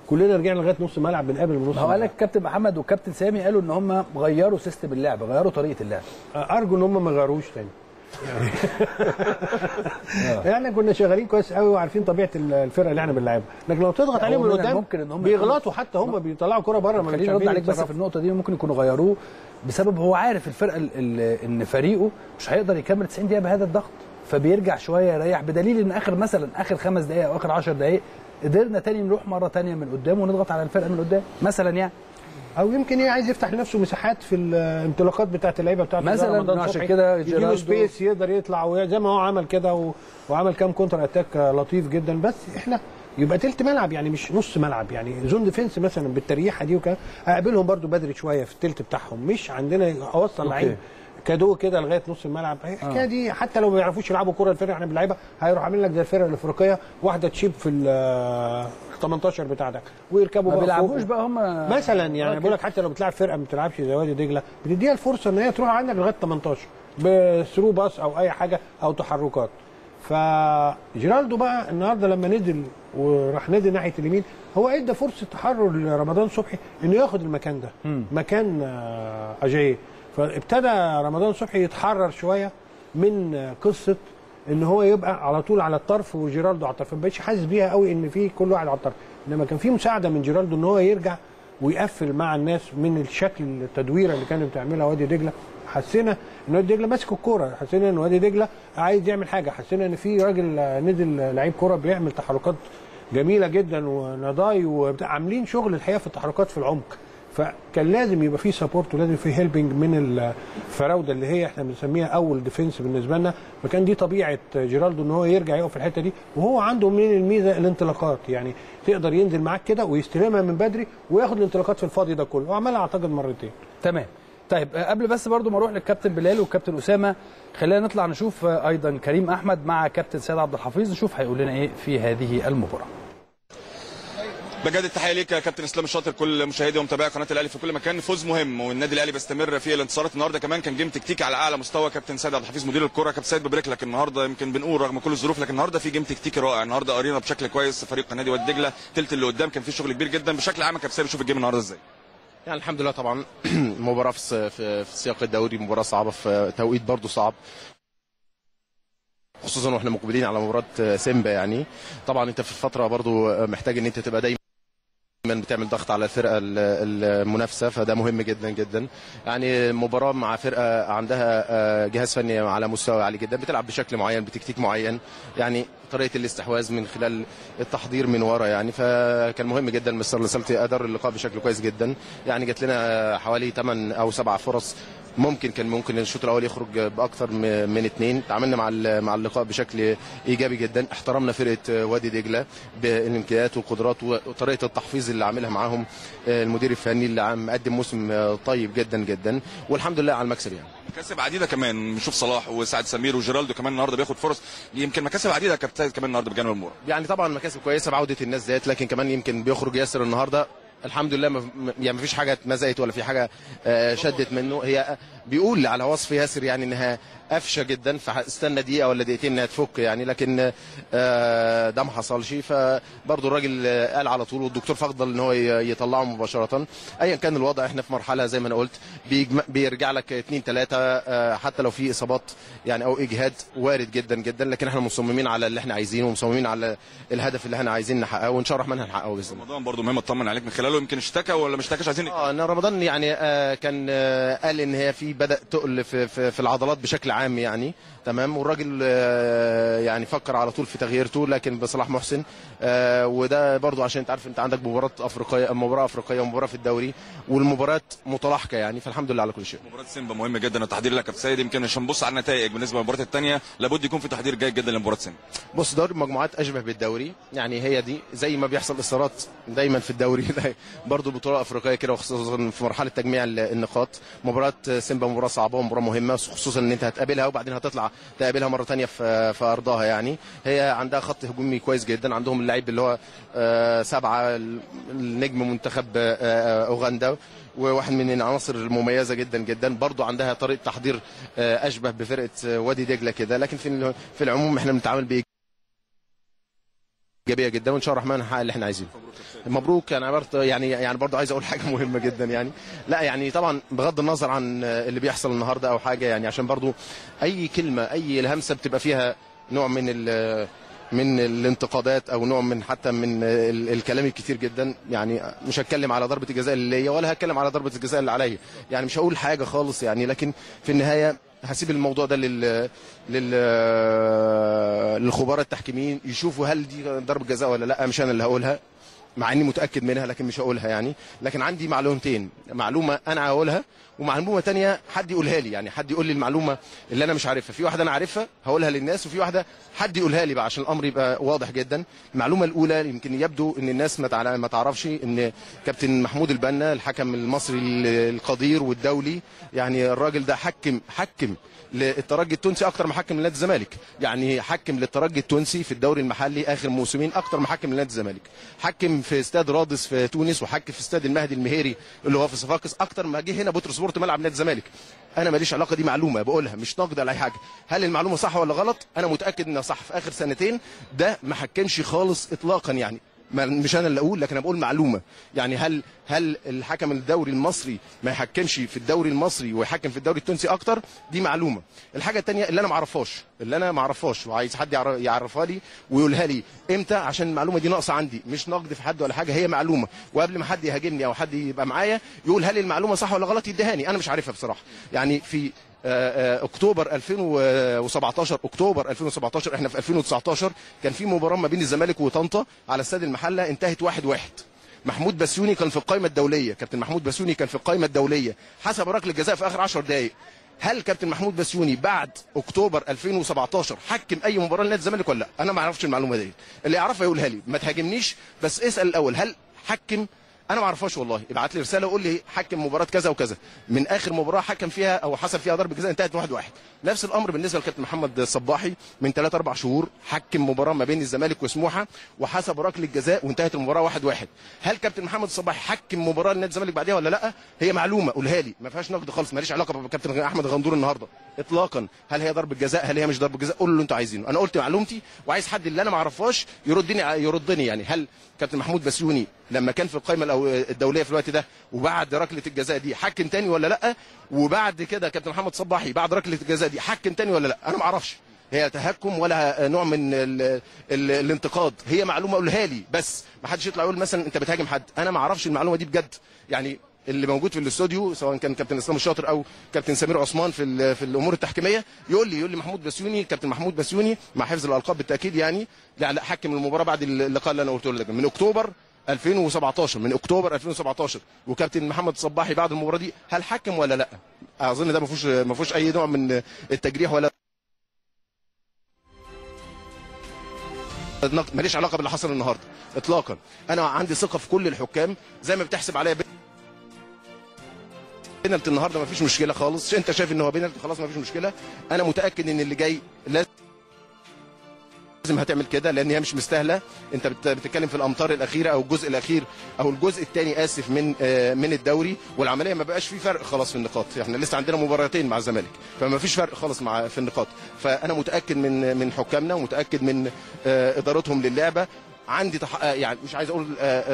كلنا رجعنا لغايه نص الملعب بنقابل من نص الملعب. قال لك الكابتن محمد والكابتن سامي قالوا ان هم غيروا سيستم اللعب، غيروا طريقه اللعب. ارجو ان هم ما يغيروش تاني. احنا كنا شغالين كويس قوي وعارفين طبيعه الفرقه اللي احنا بنلعبها، لكن لو تضغط عليهم من قدام ممكن ان هم بيغلطوا، حتى هم بيطلعوا كره بره. ما خليني ارد عليك بس في النقطه دي، ممكن يكونوا غيروه بسبب هو عارف الفرقه ان فريقه مش هيقدر يكمل تسعين دقيقه بهذا الضغط، فبيرجع شويه يريح، بدليل ان اخر مثلا اخر خمس دقائق او اخر عشر دقائق قدرنا تاني نروح مره تانيه من قدام ونضغط على الفرقه من قدام مثلا يعني، او يمكن ايه عايز يفتح لنفسه مساحات في الانطلاقات بتاعه اللعيبه بتاعته مثلا، عشان كده يديله سبيس يقدر يطلع زي ما هو عمل كده و... وعمل كام كونتر اتاك لطيف جدا، بس احنا يبقى تلت ملعب يعني مش نص ملعب، يعني زون ديفنس مثلا بالتريحه دي وكده هقابلهم برده بدري شويه في التلت بتاعهم، مش عندنا اوصل لعيب كادو كده لغايه نص الملعب الحكايه آه. دي حتى لو ما بيعرفوش يلعبوا كره الفرقه احنا بنلعبها، هيروح عامل لك زي الفرقه الافريقيه واحده تشيب في ال تمنتاشر بتاعتك ويركبوا بقى ما بيلعبوش بقى هم مثلا يعني. بقول لك حتى لو بتلعب فرقه ما بتلعبش زي وادي دجله بتديها الفرصه ان هي تروح عندك لغايه تمنتاشر بثرو باس او اي حاجه او تحركات. فجيرالدو بقى النهارده لما نزل وراح نادي ناحيه اليمين هو ادى فرصه تحرر لرمضان صبحي انه ياخد المكان ده م. مكان اجاي، فابتدى رمضان صبحي يتحرر شويه من قصه ان هو يبقى على طول على الطرف وجيرالدو على الطرف، ما بقتش حاسس بيها قوي ان في كل واحد على الطرف، انما كان في مساعده من جيرالدو ان هو يرجع ويقفل مع الناس من الشكل التدويره اللي كانت بتعملها وادي دجله حسينا ان وادي دجله ماسك الكوره، حسينا ان وادي دجله عايز يعمل حاجه، حسينا ان في راجل نزل لعيب كوره بيعمل تحركات جميله جدا ونضاي وعاملين شغل الحقيقه في التحركات في العمق. فكان لازم يبقى في سبورت ولازم في هيلبنج من الفراوده اللي هي احنا بنسميها اول ديفنس بالنسبه لنا، فكان دي طبيعه جيرالدو ان هو يرجع يقف في الحته دي، وهو عنده من الميزه الانطلاقات، يعني تقدر ينزل معاك كده ويستلمها من بدري وياخد الانطلاقات في الفاضي ده كله، وعملها اعتقد مرتين. تمام. طيب قبل بس برضو ما اروح للكابتن بلال والكابتن اسامه، خلينا نطلع نشوف ايضا كريم احمد مع كابتن سيد عبد الحفيظ، نشوف هيقول لنا ايه في هذه المباراه. بجد التحيه ليك يا كابتن اسلام الشاطر، كل مشاهدي ومتابعي قناه الاهلي في كل مكان. فوز مهم والنادي الاهلي بيستمر في الانتصارات. النهارده كمان كان جيم تكتيكي على اعلى مستوى. كابتن سيد عبد الحفيظ مدير الكره، كابتن سيد ببارك لك النهارده، يمكن بنقول رغم كل الظروف لكن النهارده في جيم تكتيكي رائع، النهارده قرينا بشكل كويس فريق نادي وادي دجله، تلت اللي قدام كان في شغل كبير جدا. بشكل عام كابتن سيد بشوف الجيم النهارده ازاي؟ يعني الحمد لله طبعا مباراه في في سياق الدوري، مباراه صعبه في توقيت برضو صعب، خصوصا واحنا مقبلين على مباراه سيمبا. يعني طبعا انت في الفتره برضو محتاج ان انت تبقى دايما بتعمل ضغط على الفرقه المنافسه، فده مهم جدا جدا. يعني مباراه مع فرقه عندها جهاز فني على مستوى عالي جدا، بتلعب بشكل معين بتكتيك معين، يعني طريقه الاستحواذ من خلال التحضير من ورا. يعني فكان مهم جدا مستر لاسارتي ادار اللقاء بشكل كويس جدا، يعني جات لنا حوالي ثمانية او سبعة فرص، ممكن كان ممكن الشوط الاول يخرج باكثر من اثنين. تعاملنا مع مع اللقاء بشكل ايجابي جدا، احترمنا فرقه وادي دجله بالامكانيات والقدرات وطريقه التحفيز اللي عاملها معاهم المدير الفني اللي مقدم موسم طيب جدا جدا، والحمد لله على المكسب. يعني مكاسب عديده كمان، نشوف صلاح وسعد سمير وجيرالدو كمان النهارده بياخد فرص، يمكن مكاسب عديده كابتن كمان النهارده بجانب المباراه. يعني طبعا مكاسب كويسه بعوده الناس ديت، لكن كمان يمكن بيخرج ياسر النهارده الحمد لله، ما يعني مفيش حاجه اتمزقت ولا في حاجه شدت منه. هي بيقول على وصف ياسر يعني انها قفشه جدا، فاستنى دقيقه ولا دقيقتين انها تفك يعني، لكن ده ما حصلش. فبرضه الراجل قال على طول، والدكتور فضل ان هو يطلعه مباشره. ايا كان الوضع احنا في مرحله زي ما انا قلت بيرجع لك اثنين ثلاثه، حتى لو في اصابات يعني او اجهاد وارد جدا جدا، لكن احنا مصممين على اللي احنا عايزينه ومصممين على الهدف اللي احنا عايزين نحققه، وان شاء الله الرحمن هنحققه باذن الله. رمضان برضه مهم اطمن عليك، من خلاله يمكن اشتكى ولا ما اشتكاش؟ عايزين اه ان رمضان يعني آه كان آه قال ان هي في بدا تقل في, في, في العضلات بشكل عام يعني. تمام. والراجل آه يعني فكر على طول في تغييرته، لكن بصلاح محسن آه وده برضو عشان انت عارف انت عندك مباراه افريقيه، مباراه افريقيه ومباراه في الدوري والمباريات متلاحقه يعني، فالحمد لله على كل شيء. مباراه سيمبا مهمه جدا التحضير لك يا سيد، يمكن عشان نبص على النتائج بالنسبه للمباريات الثانيه لابد يكون في تحضير جيد جدا لمباراه سيمبا. بص دوري المجموعات اشبه بالدوري، يعني هي دي زي ما بيحصل اصرارات دايما في الدوري برضو بطوله افريقيه كده، وخصوصا في مرحله تجميع النقاط. مباراه سيمبا مباراه صعبه ومباراه مهمه، خصوصا ان انت هتقابلها وبعدين هتطلع تقابلها مره ثانيه في في ارضها. يعني هي عندها خط هجومي كويس جدا، عندهم اللعيب اللي هو سبعه النجم منتخب اوغندا، وواحد من العناصر المميزه جدا جدا. برضو عندها طريقه تحضير اشبه بفرقه وادي دجله كده، لكن في في العموم احنا بنتعامل ب ايجابيه جدا، وان شاء الله الرحمن هنحقق اللي احنا عايزينه. مبروك. انا برضه يعني يعني برضه عايز اقول حاجه مهمه جدا يعني، لا يعني طبعا بغض النظر عن اللي بيحصل النهارده او حاجه، يعني عشان برضه اي كلمه اي لمسه بتبقى فيها نوع من من الانتقادات او نوع من حتى من الكلام الكتير جدا. يعني مش هتكلم على ضربه الجزاء اللي ليا ولا هتكلم على ضربه الجزاء اللي عليا، يعني مش هقول حاجه خالص يعني، لكن في النهايه هسيب الموضوع ده لل لل للخبراء التحكيميين يشوفوا هل دي ضربه جزاء ولا لا. مش انا اللي هقولها مع اني متاكد منها، لكن مش هقولها يعني. لكن عندي معلومتين، معلومه انا هقولها ومعلومه ثانيه حد يقولها لي، يعني حد يقول لي المعلومه اللي انا مش عارفها. في واحده انا عارفها هقولها للناس، وفي واحده حد يقولها لي بقى عشان الامر يبقى واضح جدا. المعلومه الاولى يمكن يبدو ان الناس ما تعرفش ان كابتن محمود البنا الحكم المصري القدير والدولي، يعني الراجل ده حكم حكم للترجي التونسي اكتر ما حكم لنادي الزمالك، يعني حكم للترجي التونسي في الدوري المحلي اخر موسمين اكتر ما حكم لنادي الزمالك، حكم في استاد رادس في تونس، وحكم في استاد المهدي المهيري اللي هو في صفاقس اكتر ما جه هنا بطرس بورت ملعب نادي الزمالك. انا ماليش علاقه، دي معلومه بقولها مش ناقده لاي حاجه. هل المعلومه صح ولا غلط؟ انا متاكد انها صح. في اخر سنتين ده ما حكمش خالص اطلاقا يعني، مش انا اللي اقول، لكن انا بقول معلومه. يعني هل هل الحكم الدوري المصري ما يحكمش في الدوري المصري ويحكم في الدوري التونسي اكتر؟ دي معلومه. الحاجه الثانيه اللي انا ما اعرفهاش، اللي انا ما اعرفهاش وعايز حد يعرفها لي ويقولها لي امتى، عشان المعلومه دي ناقصه عندي. مش نقد في حد ولا حاجه، هي معلومه، وقبل ما حد يهاجمني او حد يبقى معايا يقول هل المعلومه صح ولا غلط يديها لي. انا مش عارفها بصراحه. يعني في اكتوبر ألفين وسبعتاشر اكتوبر ألفين وسبعتاشر احنا في ألفين وتسعتاشر كان في مباراه ما بين الزمالك وطنطا على استاد المحله، انتهت واحد واحد. محمود بسيوني كان في القائمه الدوليه، كابتن محمود بسيوني كان في القائمه الدوليه، حسب ركله جزاء في اخر عشر دقائق. هل كابتن محمود بسيوني بعد اكتوبر ألفين وسبعتاشر حكم اي مباراه لنادي الزمالك ولا لا؟ انا ما اعرفش المعلومه دي، اللي يعرفها يقولها لي، ما تهاجمنيش، بس اسال الاول هل حكم. انا ما اعرفهاش والله، ابعت لي رساله وقول لي حكم مباراه كذا وكذا، من اخر مباراه حكم فيها او حصل فيها ضربه جزاء انتهت واحد واحد. نفس الامر بالنسبه لكابتن محمد صباحي، من ثلاثة أربعة شهور حكم مباراه ما بين الزمالك وسموحه وحسب ركله جزاء وانتهت المباراه واحد واحد. هل كابتن محمد صباحي حكم مباراه لنادي الزمالك بعدها ولا لا؟ هي معلومه قولها لي، ما فيهاش نقد خالص، ماليش علاقه بكابتن احمد غندور النهارده اطلاقا. هل هي ضربه جزاء، هل هي مش ضربه جزاء، قولوا اللي انتوا عايزينه. انا قلت معلومتي وعايز حد اللي انا ما اعرفهاش يردني يردني. يعني هل كابتن محمود بسيوني لما كان في القائمه الدوليه في الوقت ده وبعد ركله الجزاء دي حكم تاني ولا لا؟ وبعد كده كابتن محمد صباحي بعد ركله الجزاء دي حكم تاني ولا لا؟ انا ما اعرفش، هي تهكم ولا نوع من ال ال ال الانتقاد، هي معلومه قولها لي بس، ما حدش يطلع يقول مثلا انت بتهاجم حد، انا ما اعرفش المعلومه دي بجد. يعني اللي موجود في الاستوديو سواء كان كابتن اسلام الشاطر او كابتن سمير عثمان في في الامور التحكيميه يقول لي يقول لي محمود بسيوني، كابتن محمود بسيوني مع حفظ الالقاب بالتاكيد، يعني لا لا حكم المباراه بعد اللقاء اللي انا قلته لك من اكتوبر ألفين وسبعتاشر، من اكتوبر ألفين وسبعتاشر، وكابتن محمد صباحي بعد المباراه دي هل حكم ولا لا؟ اظن ده ما فيهوش ما فيهوش اي نوع من التجريح ولا ماليش علاقه باللي حصل النهارده اطلاقا. انا عندي ثقه في كل الحكام، زي ما بتحسب عليا بينالتي النهارده ما فيش مشكله خالص، انت شايف ان هو بينالتي خلاص ما فيش مشكله. انا متاكد ان اللي جاي لازم لازم هتعمل كده، لان هي مش مستاهله. انت بتتكلم في الامتار الاخيره او الجزء الاخير او الجزء الثاني اسف من من الدوري، والعمليه ما بقاش في فرق خلاص في النقاط، احنا لسه عندنا مباراتين مع الزمالك فما فيش فرق خالص مع في النقاط. فانا متاكد من من حكامنا ومتاكد من ادارتهم للعبه. عندي تح... يعني مش عايز اقول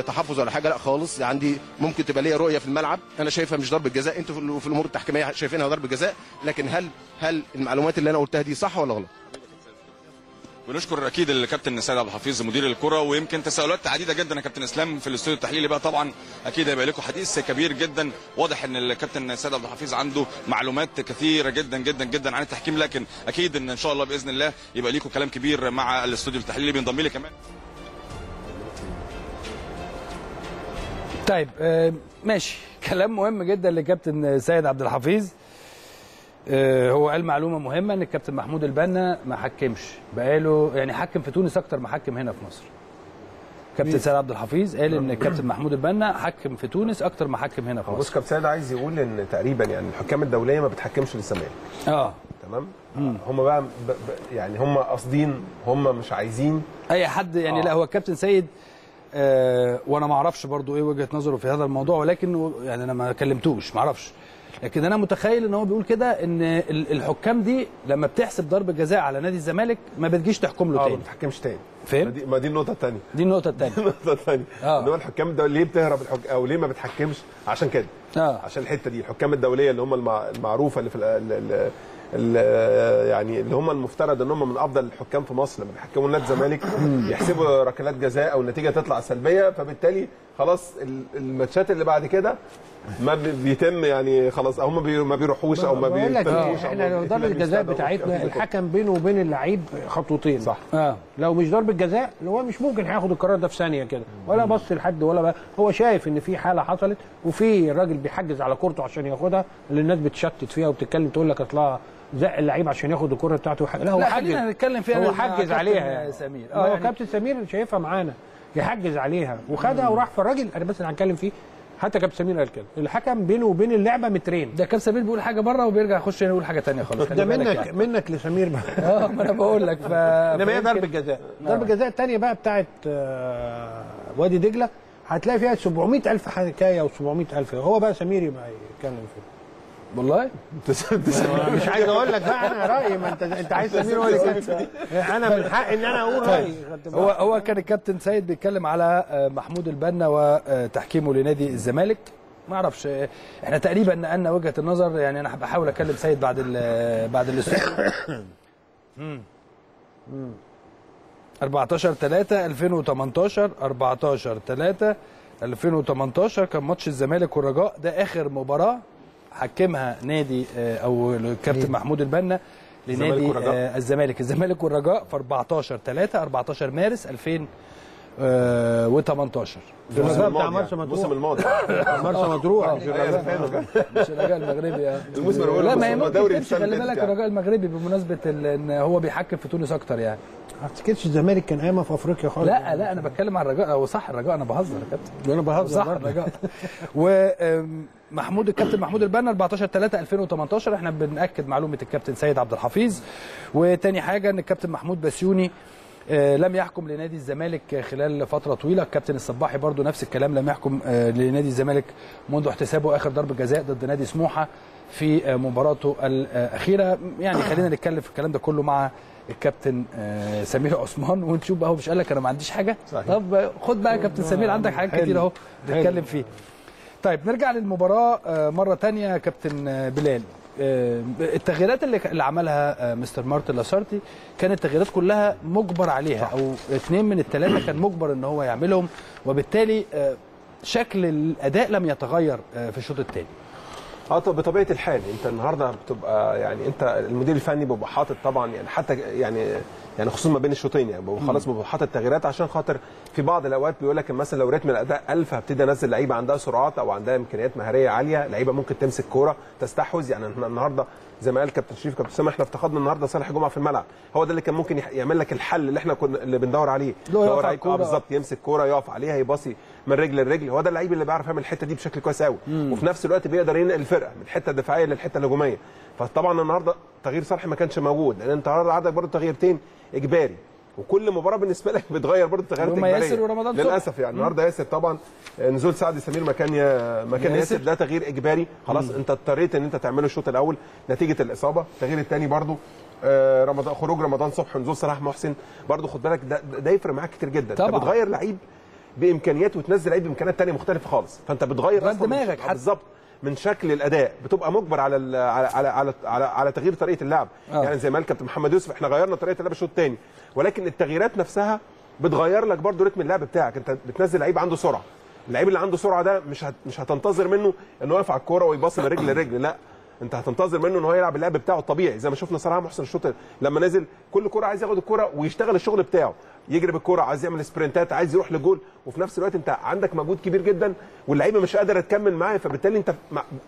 تحفظ ولا حاجه، لا خالص، عندي ممكن تبقى ليا رؤيه في الملعب انا شايفها مش ضربه جزاء، انتوا في الامور التحكيميه شايفينها ضربه جزاء، لكن هل هل المعلومات اللي انا قلتها دي صح ولا غلط؟ بنشكر اكيد الكابتن سيد عبد الحفيظ مدير الكره، ويمكن تساؤلات عديده جدا يا كابتن اسلام في الاستوديو التحليلي بقى، طبعا اكيد هيبقى لكم حديث كبير جدا. واضح ان الكابتن سيد عبد الحفيظ عنده معلومات كثيره جدا جدا جدا عن التحكيم، لكن اكيد ان ان شاء الله باذن الله يبقى لكم كلام كبير مع الاستوديو التحليلي. بينضم لي كمان طيب آه ماشي، كلام مهم جدا لكابتن سيد عبد الحفيظ. آه هو قال معلومه مهمه ان الكابتن محمود البنا ما حكمش بقاله، يعني حكم في تونس اكتر ما حكم هنا في مصر. كابتن سيد عبد الحفيظ قال ان الكابتن محمود البنا حكم في تونس اكتر ما حكم هنا في مصر. بص كابتن سيد عايز يقول ان تقريبا يعني الحكام الدوليه ما بتحكمش للزمالك. اه تمام؟ هم بقى ب ب يعني هم قاصدين، هم مش عايزين اي حد يعني آه. لا هو الكابتن سيد أه وانا ما اعرفش برضو ايه وجهه نظره في هذا الموضوع، ولكن يعني انا ما كلمتوش ما اعرفش، لكن انا متخيل ان هو بيقول كده ان الحكام دي لما بتحسب ضربه جزاء على نادي الزمالك ما بتجيش تحكم له تاني، اه ما بتحكمش تاني، فاهم؟ ما دي النقطه الثانيه، دي النقطه الثانيه النقطه الثانيه ان هو الحكام ده ليه بتهرب الحك... او ليه ما بتحكمش عشان كده، اه عشان الحته دي الحكام الدوليه اللي هم المعروفه اللي في ال يعني اللي هم المفترض ان هم من افضل الحكام في مصر، لما بيحكموا نادي الزمالك يحسبوا ركلات جزاء او النتيجه تطلع سلبيه، فبالتالي خلاص الماتشات اللي بعد كده ما بيتم يعني خلاص، او هم ما بيروحوش او ما بيتموش. احنا لو ضربه الجزاء بتاعتنا الحكم بينه وبين اللعيب خطوتين صح، اه لو مش ضربه جزاء اللي هو مش ممكن هياخد القرار ده في ثانيه كده، ولا بص لحد ولا بقى. هو شايف ان في حاله حصلت وفي راجل بيحجز على كورته عشان ياخدها، اللي الناس بتشتت فيها وبتتكلم تقول لك اطلع زق اللعيب عشان ياخد الكره بتاعته. لا هو حجز، هنتكلم فيها، هو حجز عليها سمير، اه هو كابتن سمير شايفها معانا يحجز عليها وخدها وراح. فالراجل انا بس هنتكلم فيه، حتى كابتن سمير قال كده، الحكم بينه وبين اللعبه مترين، ده كابتن سمير بيقول حاجه بره وبيرجع يخش هنا يقول حاجه ثانيه خالص، ده منك يعني. منك لسمير بقى اه ما انا بقول لك. ف انما هي ضربه جزاء، ضربه جزاء الثانيه بقى بتاعت وادي دجله هتلاقي فيها سبعمية ألف حكايه و سبعمية ألف، هو بقى سمير يبقى يتكلم فيها. والله مش عايز اقول لك بقى انا رايي، ما انت انت عايز سمير هو اللي كابتن، انا من حقي ان انا اقول رايي. هو هو كان الكابتن سيد بيتكلم على محمود البنا وتحكيمه لنادي الزمالك. ما اعرفش، احنا تقريبا نقلنا وجهه النظر يعني. انا بحاول اكلم سيد بعد ال بعد الاستوديو. أربعتاشر تلاتة ألفين وتمنتاشر أربعتاشر تلاتة ألفين وتمنتاشر كان ماتش الزمالك والرجاء، ده اخر مباراه حكمها نادي او الكابتن محمود البنا لنادي الزمالك الزمالك والرجاء في أربعتاشر تلاتة أربعتاشر مارس ألفين وتمنتاشر في الرجاء بتاع مرسى مطروح، الموسم الماضي مرسى مطروح مش الرجاء المغربي. الموسم الاول لا، ما هي ممكن خلي بالك الرجاء المغربي بمناسبه ان هو بيحكم في تونس اكتر يعني. ما افتكرش الزمالك كان ايامها في افريقيا خالص. لا لا انا بتكلم على الرجاء. هو صح الرجاء، انا بهزر يا كابتن، انا بهزر صح الرجاء. ومحمود الكابتن محمود البنا أربعتاشر تلاتة ألفين وتمنتاشر احنا بنأكد معلومه الكابتن سيد عبد الحفيظ. وتاني حاجه ان الكابتن محمود بسيوني لم يحكم لنادي الزمالك خلال فتره طويله. الكابتن الصباحي برضو نفس الكلام، لم يحكم لنادي الزمالك منذ احتسابه اخر ضربه جزاء ضد نادي سموحه في مباراته الاخيره. يعني خلينا نتكلم في الكلام ده كله مع الكابتن سمير عثمان ونشوف بقى. هو مش قال لك انا ما عنديش حاجه؟ صحيح. طب خد بقى يا كابتن سمير، عندك حاجات كتير اهو نتكلم فيه. طيب نرجع للمباراه مره ثانيه يا كابتن بلال. التغييرات اللي عملها مستر مارتين لاسارتي كانت تغييرات كلها مجبر عليها، او اثنين من الثلاثه كان مجبر ان هو يعملهم، وبالتالي شكل الاداء لم يتغير في الشوط الثاني. اه طب بطبيعه الحال انت النهارده بتبقى يعني انت المدير الفني بيبقى حاطط طبعا يعني حتى يعني يعني خصوصا ما بين الشوطين يعني خلاص بيبقى حاطط تغييرات عشان خاطر في بعض الاوقات بيقول لك مثلا لو رتم الاداء ألف هبتدي انزل لعيبه عندها سرعات او عندها امكانيات مهاريه عاليه، لعيبه ممكن تمسك كوره تستحوذ. يعني احنا النهارده زي ما قال كابتن شريف كابتن سامح، احنا افتقدنا النهارده صالح جمعه في الملعب، هو ده اللي كان ممكن يعمل لك الحل اللي احنا كنا اللي بندور عليه، يدور على الكوره بالظبط، يمسك كوره يقف عليها يباصي من رجل لرجل. هو ده اللعيب اللي بيعرف يعمل الحته دي بشكل كويس قوي، وفي نفس الوقت بيقدر ينقل الفرقه من الحته الدفاعيه للحته الهجوميه. فطبعا النهارده تغيير صالح ما كانش موجود، لان انت النهارده عندك برده تغييرتين اجباري، وكل مباراه بالنسبه لك بتغير برده تغييرات اجباريه. ياسر ورمضان صبحي للاسف يعني النهارده ياسر طبعا نزول سعد سمير مكان مكان ياسر، ده تغيير اجباري خلاص مم. انت اضطريت ان انت تعمله الشوط الاول نتيجه الاصابه. التغيير الثاني برده آه رمضان، خروج رمضان صبحي ونزول صلاح محسن برده، خد بالك ده, ده يفرق معاك كتير جدا. انت بتغير لعيب بامكانياته وتنزل لعيب بامكانيات ثانيه مختلفه خالص، فانت بتغير اصلا بالظبط من شكل الاداء، بتبقى مجبر على ال على على على, على, على تغيير طريقه اللعب. آه. يعني زي ما قال كابتن محمد يوسف احنا غيرنا طريقه اللعب الشوط الثاني، ولكن التغييرات نفسها بتغير لك برضو رتم اللعب بتاعك. انت بتنزل لعيب عنده سرعه، اللعيب اللي عنده سرعه ده مش مش هتنتظر منه انه يقف على الكوره ويباصي من رجل لرجل، لا انت هتنتظر منه ان هو يلعب اللعب بتاعه الطبيعي زي ما شفنا صلاح محسن الشوط لما نزل كل كوره عايز ياخد الكوره ويشتغل الشغل بتاعه، يجري بالكوره، عايز يعمل سبرنتات، عايز يروح لجول، وفي نفس الوقت انت عندك مجهود كبير جدا واللعيبه مش قادره تكمل معاه، فبالتالي انت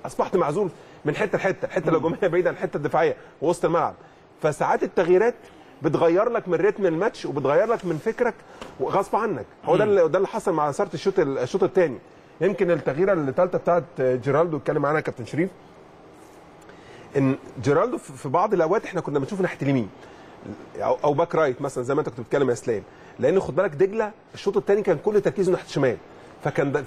اصبحت معزول من حته لحته، الحته الهجوميه بعيده عن الحته الدفاعيه ووسط الملعب. فساعات التغييرات بتغير لك من رتم الماتش وبتغير لك من فكرك غصب عنك. هو ده اللي ده اللي حصل مع صارت الشوط الشوط الثاني. يمكن التغييره الثالثه بتاعت جيرالدو اتكلم عنها كابتن شريف، ان جيرالدو في بعض الاوقات احنا كنا بنشوف ناحيه اليمين او باك رايت مثلا زي ما انت كنت بتتكلم يا اسلام، لان خد بالك دجله الشوط الثاني كان كل تركيزه ناحيه الشمال، فكان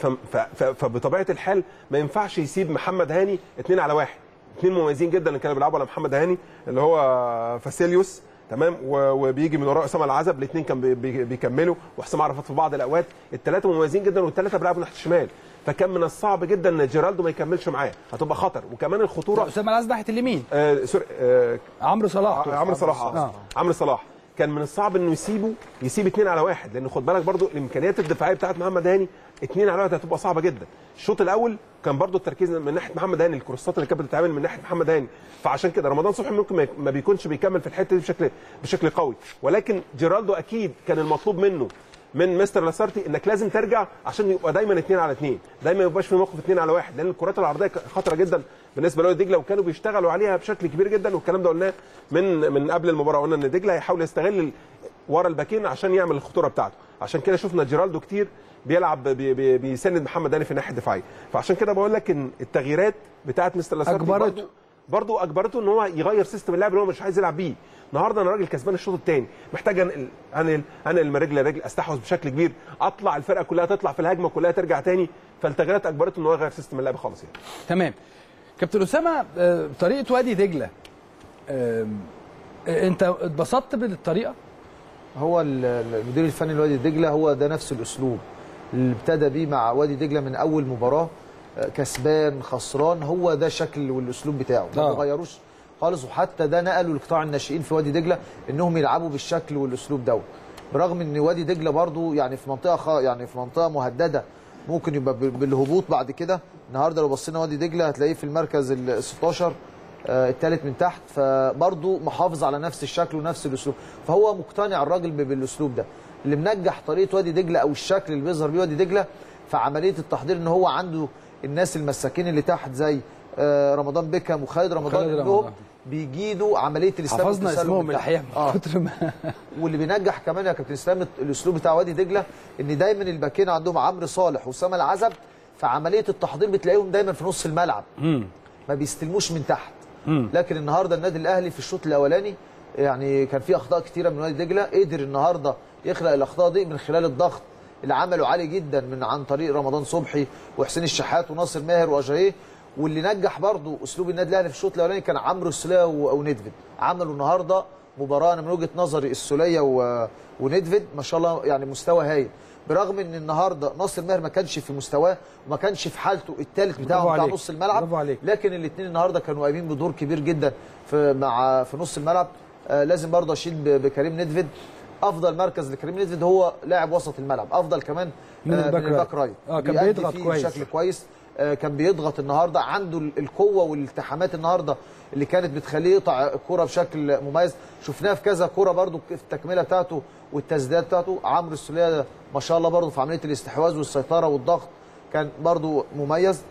فبطبيعه الحال ما ينفعش يسيب محمد هاني اثنين على واحد، اثنين مميزين جدا اللي كانوا بيلعبوا على محمد هاني اللي هو فاسيليوس تمام، وبيجي من وراء اسامه العزب، الاثنين كانوا بيكملوا وحسام عرفات في بعض الاوقات، الثلاثه مميزين جدا والثلاثه بيلعبوا ناحيه الشمال، فكان من الصعب جدا ان جيرالدو ما يكملش معاه، هتبقى خطر. وكمان الخطوره اسامه العزب ناحيه اليمين آه سوري آه عمرو صلاح عمرو صلاح آه. عمرو صلاح كان من الصعب انه يسيبه يسيب اثنين على واحد، لان خد بالك برضو الامكانيات الدفاعيه بتاعت محمد هاني اثنين على واحد هتبقى صعبه جدا. الشوط الاول كان برضو التركيز من ناحيه محمد هاني، الكروسات اللي كانت بتتعمل من ناحيه محمد هاني، فعشان كده رمضان صبحي ممكن ما بيكونش بيكمل في الحته دي بشكل بشكل قوي. ولكن جيرالدو اكيد كان المطلوب منه من مستر لاسارتي انك لازم ترجع عشان يبقى دايما اثنين على اثنين، دايما ما يبقاش في موقف اثنين على واحد، لان الكرات العرضيه خطره جدا بالنسبه لوادي دجله وكانوا بيشتغلوا عليها بشكل كبير جدا. والكلام ده قلناه من من قبل المباراه، قلنا ان دجله هيحاول يستغل ورا الباكين عشان يعمل الخطوره بتاعته، عشان كده شفنا جيرالدو كتير بيلعب بي بي بيسند محمد هاني في الناحيه الدفاعيه. فعشان كده بقول لك ان التغييرات بتاعه مستر لاسارتي برضه برضه اجبرته ان هو يغير سيستم اللعب اللي هو مش عايز يلعب بيه. النهارده انا راجل كسبان الشوط الثاني، محتاج انقل انقل انقل من رجل لرجل، استحوذ بشكل كبير، اطلع الفرقه كلها تطلع في الهجمه كلها ترجع ثاني، فالتغييرات اجبرته ان هو يغير سيستم اللعب خالص يعني. تمام. كابتن اسامه، طريقه وادي دجله انت اتبسطت بالطريقه؟ هو المدير الفني لوادي دجله هو ده نفس الاسلوب اللي ابتدى بيه مع وادي دجله من اول مباراه، كسبان خسران هو ده الشكل والاسلوب بتاعه ما تغيروش خالص، وحتى ده نقله لقطاع الناشئين في وادي دجله انهم يلعبوا بالشكل والاسلوب ده، برغم ان وادي دجله برضو يعني في منطقه خ... يعني في منطقه مهدده ممكن يبقى بالهبوط بعد كده. النهارده لو بصينا وادي دجله هتلاقيه في المركز ال ستاشر الثالث من تحت، فبرضه محافظ على نفس الشكل ونفس الاسلوب، فهو مقتنع الراجل بالاسلوب ده اللي منجح طريقه وادي دجله او الشكل اللي بيظهر بيه وادي دجله في عمليه التحضير، ان هو عنده الناس المساكين اللي تحت زي رمضان بيكهام وخالد رمضان كلهم بيجيدوا عمليه الاستلام والتسلل. حفظنا اسمهم الحقيقه من كتر ما واللي بينجح كمان يا كابتن اسلام الاسلوب بتاع وادي دجله ان دايما الباكين عندهم عمرو صالح واسامه العزب، فعمليه التحضير بتلاقيهم دايما في نص الملعب ما بيستلموش من تحت. لكن النهارده النادي الاهلي في الشوط الاولاني يعني كان في اخطاء كتيره من وادي دجله، قدر النهارده يخلق الاخطاء دي من خلال الضغط اللي عمله عالي جدا من عن طريق رمضان صبحي وحسين الشحات وناصر ماهر واجاييه، واللي نجح برضه اسلوب النادي الاهلي في الشوط الاولاني كان عمرو السرايا ونيدفيد، عملوا النهارده مباراه انا من وجهه نظري السرايا ونيدفيد ما شاء الله يعني مستوى هايل، برغم ان النهارده ناصر ماهر ما كانش في مستواه وما كانش في حالته الثالث بتاعه بتاع نص الملعب، لكن الاثنين النهارده كانوا قايمين بدور كبير جدا في مع في نص الملعب. آه لازم برضه اشيد بكريم نيدفيد، افضل مركز لكريم نيدفيد هو لاعب وسط الملعب، افضل كمان من آه الباك رايت آه كان بيضغط كويس بشكل كويس، آه كان بيضغط النهارده، عنده القوه والالتحامات النهارده اللي كانت بتخليه يقطع الكوره بشكل مميز، شفناها في كذا كوره برضه في التكمله بتاعته والتسديدات بتاعته. عمرو السرايا ما شاء الله برضه في عمليه الاستحواذ والسيطره والضغط كان برضه مميز،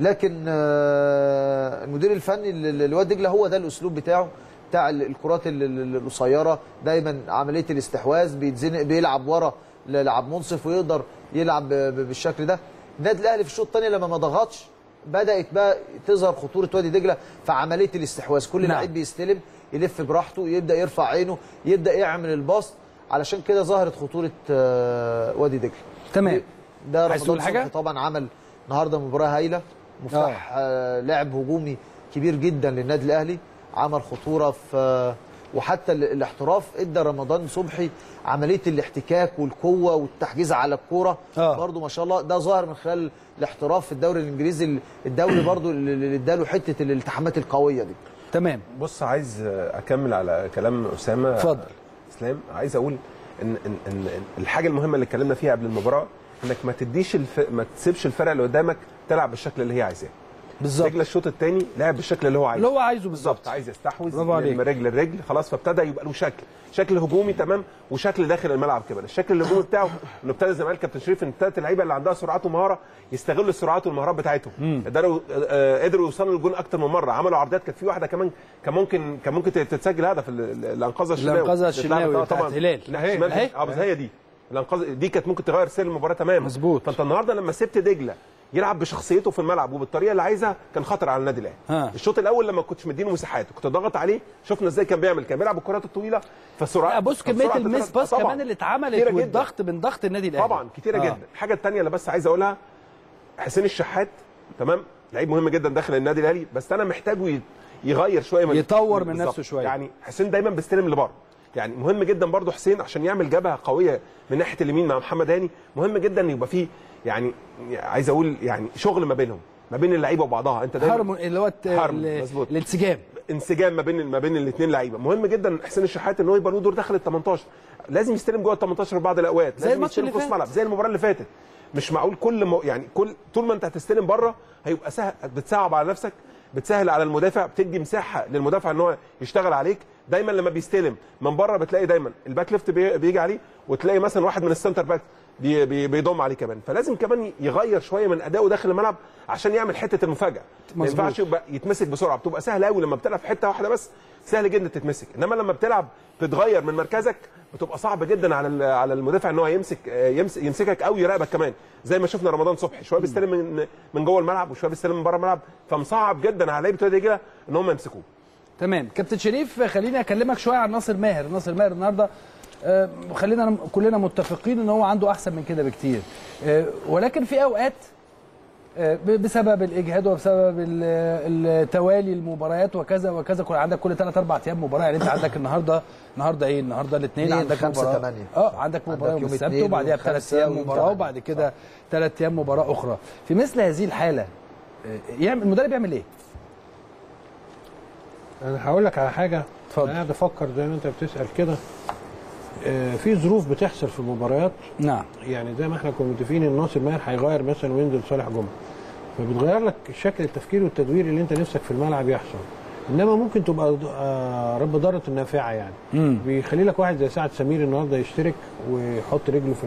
لكن آه المدير الفني لوادي دجله هو ده الاسلوب بتاعه بتاع الكرات القصيره، دايما عمليه الاستحواذ بيتزنق بيلعب ورا لعب منصف ويقدر يلعب بالشكل ده. النادي الاهلي في الشوط الثاني لما ما ضغطش بدات بقى تظهر خطوره وادي دجله في عمليه الاستحواذ، كل لعيب بيستلم يلف براحته يبدا يرفع عينه يبدا يعمل الباص، علشان كده ظهرت خطوره وادي دجله. تمام، ده رمضان صبحي طبعا عمل النهارده مباراه هايله، مفتاح لعب هجومي كبير جدا للنادي الاهلي، عمل خطوره في وحتى الاحتراف ادى رمضان صبحي عمليه الاحتكاك والقوه والتحجيز على الكوره برضه ما شاء الله، ده ظهر من خلال الاحتراف في الدوري الانجليزي الدوري برضه اللي اداله حته الالتحامات القويه دي. تمام، بص عايز اكمل على كلام اسامه. اتفضل اسلام. عايز اقول ان ان ان الحاجه المهمه اللي اتكلمنا فيها قبل المباراه انك ما تديش الف... ما تسيبش الفرق اللي قدامك تلعب بالشكل اللي هي عايزاه. بالظبط، رجل الشوط الثاني لعب بالشكل اللي هو عايزه اللي هو عايزه بالظبط، عايز يستحوذ من رجل الرجل خلاص، فابتدى يبقى له شكل شكل هجومي تمام وشكل داخل الملعب كمان. الشكل الهجومي بتاعه انه ابتدى زي ما قال كابتن شريف ان ابتدت اللعيبه اللي عندها سرعات ومهاره يستغلوا السرعات والمهارات بتاعتهم، قدروا آه قدروا يوصلوا للجون اكتر من مره، عملوا عرضيات، كانت في واحده كمان كان ممكن كان ممكن تتسجل هدف اللي انقذها الشناوي انقذها الشناوي طبعا هلال اه بس هي دي الانقاذ دي كانت ممكن تغير سير المباراه تماما. مظبوط، فانت النهارده لما سبت دجله يلعب بشخصيته في الملعب وبالطريقه اللي عايزها كان خطر على النادي الاهلي. الشوط الاول لما كنتش مديله مساحات كنت ضاغط عليه، شفنا ازاي كان بيعمل، كان بيلعب بالكرات الطويله فسرعه، بص كميه الميس باس كمان اللي اتعملت والضغط من ضغط النادي الاهلي طبعا كتيره آه. جدا. الحاجه الثانيه اللي بس عايز اقولها، حسين الشحات تمام لعيب مهم جدا داخل النادي الاهلي، بس انا محتاجه يغير شويه من يطور من نفسه شويه، يعني حسين دايما بيستلم لبره، يعني مهم جدا برضو حسين عشان يعمل جبهه قويه من ناحيه اليمين مع محمد هاني، مهم جدا يبقى فيه يعني عايز اقول يعني شغل ما بينهم ما بين اللعيبه وبعضها، انت ده هارمون اللي هو الانسجام انسجام ما بين ما بين الاثنين لعيبه. مهم جدا حسين الشحات ان هو يبقى له دور داخل ال تمنتاشر، لازم يستلم جوه ال تمنتاشر في بعض الاوقات، لازم يستلم في نص ملعب زي المباراه اللي فاتت. مش معقول كل م... يعني كل طول ما انت هتستلم بره هيبقى سهل، بتصعب على نفسك، بتسهل على المدافع، بتدي مساحه للمدافع ان هو يشتغل عليك. دايما لما بيستلم من بره بتلاقي دايما الباك ليفت بي... بيجي عليه، وتلاقي مثلا واحد من السنتر باك بيضم عليه كمان، فلازم كمان يغير شويه من ادائه داخل الملعب عشان يعمل حته المفاجاه. ما ينفعش يبقى يتمسك بسرعه، بتبقى سهل قوي لما بتلعب في حته واحده بس سهل جدا تتمسك، انما لما بتلعب تتغير من مركزك بتبقى صعب جدا على على المدافع ان هو يمسك يمسكك او يراقبك كمان، زي ما شفنا رمضان صبحي شويه بيستلم من من جوه الملعب وشويه بيستلم من بره الملعب، فمصعب جدا على لعيبه وادي دجله ان هم يمسكوه. تمام كابتن شريف، خليني اكلمك شويه عن ناصر ماهر. ناصر ماهر النهارده آه خلينا كلنا متفقين ان هو عنده احسن من كده بكتير، آه ولكن في اوقات بسبب الاجهاد وبسبب التوالي المباريات وكذا وكذا. كل عندك كل ثلاث اربع ايام مباراه، يعني انت عندك النهارده النهارده ايه النهارده الاثنين عندك مباراه، اه عندك مباراه يوم السبت وبعديها بثلاث ايام مباراه وبعد كده ثلاث ايام مباراه اخرى. في مثل هذه الحاله يعمل المدرب يعمل ايه؟ انا هقول لك على حاجه، اتفضل. انا بفكر زي ما انت بتسال كده، في ظروف بتحصل في المباريات. نعم، يعني زي ما احنا كنا متفقين ان ناصر ماهر هيغير مثلا وينزل صالح جمعه، فبتغير لك شكل التفكير والتدوير اللي انت نفسك في الملعب يحصل. انما ممكن تبقى رب ضاره النافعه، يعني مم. بيخلي لك واحد زي سعد سمير النهارده يشترك ويحط رجله في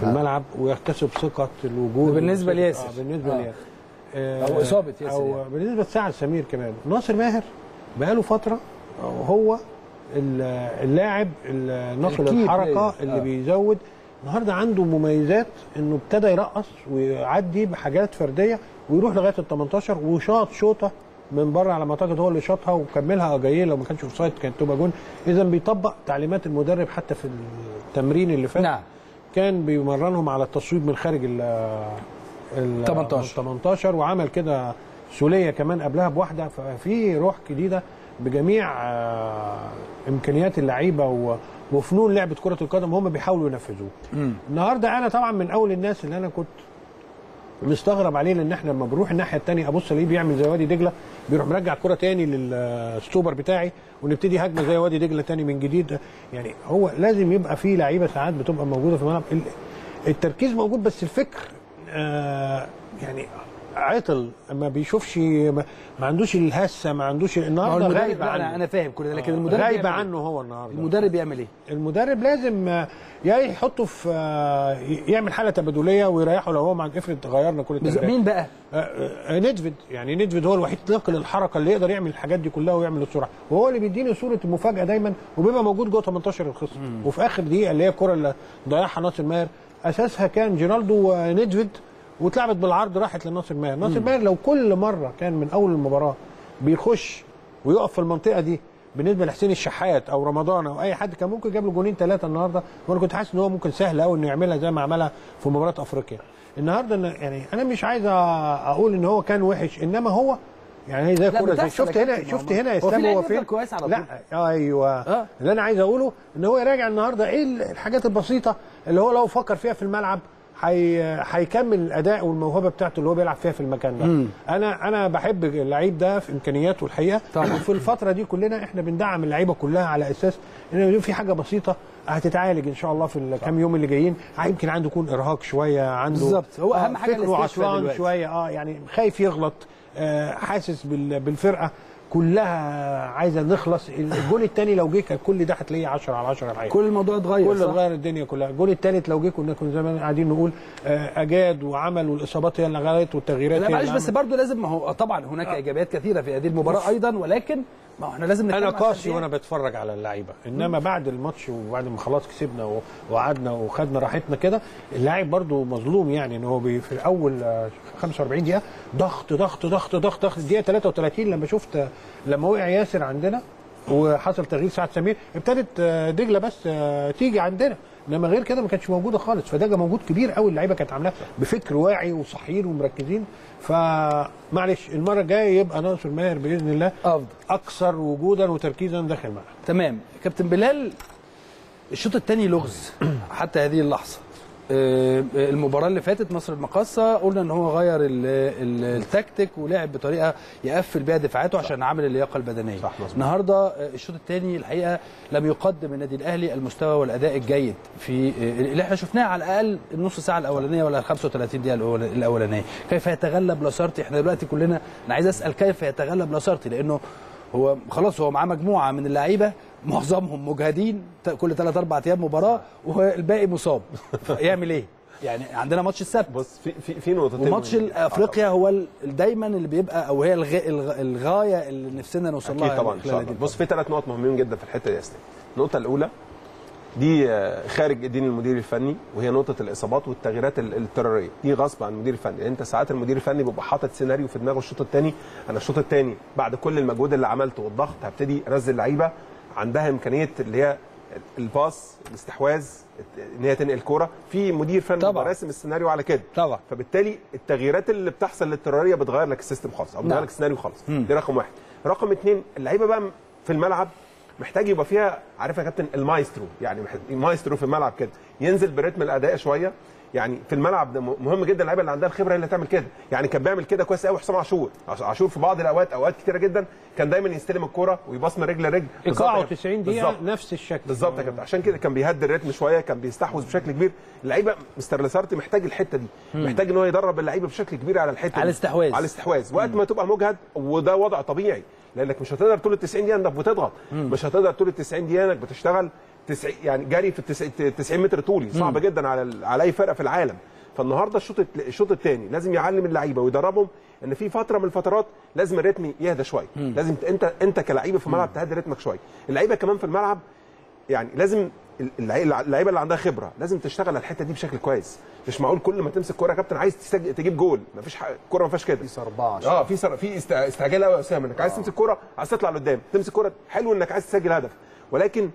في الملعب ويكتسب ثقه الوجود بالنسبه لياسر. آه بالنسبه آه. لياسر آه او اصابه ياسر او يعني. بالنسبه لسعد سمير كمان، ناصر ماهر بقاله فتره هو اللاعب النقل الحركه اللي آه. بيزود. النهارده عنده مميزات انه ابتدى يرقص ويعدي بحاجات فرديه ويروح لغايه ال تمنتاشر وشاط شوطه من بره على ما اعتقد هو اللي شاطها وكملها اجايه، لو ما كانش اوفسايد كانت تبقى جون. اذا بيطبق تعليمات المدرب حتى في التمرين اللي فات. نعم، كان بيمرنهم على التصويب من خارج ال تمنتاشر وعمل كده سوليه كمان قبلها بواحده. ففي روح جديده بجميع امكانيات اللعيبه وفنون لعبه كره القدم هم بيحاولوا ينفذوه. النهارده انا طبعا من اول الناس اللي انا كنت مستغرب عليه، لان احنا لما بروح الناحيه الثانيه ابص الاقيه بيعمل زي وادي دجله، بيروح مرجع الكره ثاني للسوبر بتاعي ونبتدي هجمه زي وادي دجله ثاني من جديد. يعني هو لازم يبقى فيه لعيبه ساعات بتبقى موجوده في الملعب، التركيز موجود بس الفكر آه يعني عطل، ما بيشوفش، ما عندوش الهسه، ما عندوش النهارده غايبه عنه. انا فاهم كل ده، لكن المدرب غايبه عنه هو النهارده. المدرب يعمل ايه؟ المدرب لازم يا يحطه في يعمل حاله تبادليه ويريحه، لو هو مع افرض غيرنا كل ده مين بقى؟ نيدفيد، يعني نيدفيد هو الوحيد ناقل الحركه اللي يقدر يعمل الحاجات دي كلها ويعمل السرعه، وهو اللي بيديني صوره المفاجاه دايما، وبيبقى موجود جوه تمنتاشر الخصم. وفي اخر دقيقه اللي هي الكره اللي ضيعها ناصر ماهر اساسها كان جيرالدو ونيدفيد واتلعبت بالعرض راحت لناصر ماهر. ناصر ماهر لو كل مره كان من اول المباراه بيخش ويقف في المنطقه دي بالنسبه لحسين الشحات او رمضان او اي حد كان ممكن جاب له جونين ثلاثه النهارده، وانا كنت حاسس ان هو ممكن سهل قوي انه يعملها زي ما عملها في مباراه افريقيا. النهارده يعني انا مش عايز اقول ان هو كان وحش، انما هو يعني زي كوره زي شفت هنا شفت هنا يا اسلام هو فين؟ لا ايوه آه. اللي انا عايز اقوله ان هو يراجع النهارده ايه الحاجات البسيطه اللي هو لو فكر فيها في الملعب هيكمل الاداء والموهبه بتاعته اللي هو بيلعب فيها في المكان ده. مم. انا انا بحب اللعيب ده في امكانياته الحقيقه، وفي الفتره دي كلنا احنا بندعم اللعيبه كلها على اساس ان في حاجه بسيطه هتتعالج ان شاء الله في الكام يوم اللي جايين. يمكن عنده يكون ارهاق شويه، عنده بالظبط هو اهم حاجه فكره عطلان شويه، اه يعني خايف يغلط، آه حاسس بالفرقه كلها عايزه نخلص. الجول الثاني لو جه كان كل ده هتلاقيه عشرة على عشرة الحقيقه، كل الموضوع اتغير، كل اتغير الدنيا كلها. الجول الثالث لو جه كنا كنا زمان قاعدين نقول اجاد وعمل والاصابات هي اللي غلطت والتغييرات. لا معلش بس برضه لازم، ما هو طبعا هناك آه. ايجابيات كثيره في هذه المباراه ايضا، ولكن ما احنا لازم نتكلم. انا قاسي وانا بتفرج على اللعيبه، انما مم. بعد الماتش وبعد ما خلاص كسبنا وقعدنا وخدنا راحتنا كده، اللاعب برضه مظلوم، يعني ان هو في اول خمسة واربعين دقيقه ضغط ضغط ضغط ضغط ضغط. الدقيقه تلاتة وتلاتين لما شفت لما وقع ياسر عندنا وحصل تغيير سعد سمير، ابتدت دجله بس تيجي عندنا، انما غير كده ما كانتش موجوده خالص. فده موجود كبير قوي، اللعيبه كانت عاملاه بفكر واعي وصحيين ومركزين. فمعلش المره الجايه يبقى ناصر ماهر باذن الله افضل، اكثر وجودا وتركيزا داخل الملعب. تمام كابتن بلال، الشوط الثاني لغز حتى هذه اللحظه. المباراه اللي فاتت نصر المقاصه قلنا ان هو غير التكتيك ولعب بطريقه يقفل بيها دفاعاته عشان عامل اللياقه البدنيه. النهارده الشوط الثاني الحقيقه لم يقدم النادي الاهلي المستوى والاداء الجيد في اللي احنا شفناه على الاقل النص ساعه الاولانيه ولا خمسة وتلاتين دقيقه الاولانيه. كيف يتغلب لاسارتي؟ احنا دلوقتي كلنا انا عايز اسال كيف يتغلب لاسارتي، لانه هو خلاص هو معاه مجموعه من اللعيبه معظمهم مجهدين كل ثلاث اربع ايام مباراه والباقي مصاب. يعمل ايه؟ يعني عندنا ماتش السبت، بص في في في نقطتين، وماتش افريقيا هو دايما اللي بيبقى او هي الغايه اللي نفسنا نوصل لها. اكيد طبعا ان شاء الله. بص في ثلاث نقط مهمين جدا في الحته دي يا اسلام. النقطه الاولى دي خارج ايدين المدير الفني، وهي نقطه الاصابات والتغييرات التراريه دي غصب عن المدير الفني. انت ساعات المدير الفني بيبقى حاطط سيناريو في دماغه الشوط الثاني، انا الشوط الثاني بعد كل المجهود اللي عملته والضغط هبتدي انزل لعيبه عندها امكانيه اللي هي الباص، الاستحواذ، ان هي تنقل كوره، في مدير فني راسم السيناريو على كده طبعا. فبالتالي التغييرات اللي بتحصل للتراريه بتغير لك السيستم خالص او بتغير لك السيناريو خالص. دي رقم واحد. رقم اتنين، اللعيبه بقى في الملعب محتاج يبقى فيها، عارف يا كابتن، المايسترو، يعني مايسترو في الملعب كده، ينزل برتم الاداء شويه. يعني في الملعب ده مهم جدا، اللعيبه اللي عندها الخبره هي اللي تعمل كده. يعني كان بيعمل كده كويس قوي حسام عاشور. عاشور في بعض الاوقات اوقات كتيره جدا كان دايما يستلم الكوره ويباص من رجل لرجل، ايقاعه تسعين دقيقه نفس الشكل بالظبط يا كابتن. عشان كده كان بيهدي الريتم شويه، كان بيستحوذ بشكل كبير. اللعيبه مستر لاسارتي محتاج الحته دي، محتاج ان هو يدرب اللعيبه بشكل كبير على الحته دي، على الاستحواذ، على الاستحواذ وقت ما تبقى مجهد. وده وضع طبيعي لانك مش هتقدر طول ال تسعين دقيقه انك بتضغط، مش هتقدر طول ال تسعين دقيقه انك بتشتغل تسعين، يعني جري في تسعين متر طولي صعب جدا على على اي فرقه في العالم. فالنهارده الشوط الشوط الثاني لازم يعلم اللعيبه ويدربهم ان في فتره من الفترات لازم الريتم يهدى شويه، لازم انت انت كلاعب في الملعب تهدي رتمك شويه. اللعيبه كمان في الملعب يعني لازم اللعيبه اللي عندها خبره لازم تشتغل على الحته دي بشكل كويس. مش معقول كل ما تمسك كوره يا كابتن عايز تجيب جول، مفيش الكوره ما فيهاش كده، في صربعه اه في صر... في است... استعجال قوي يا اسامه، انك عايز تمسك كوره، عايز تطلع لقدام، تمسك كوره حلو انك عايز تسجل هدف، ولكن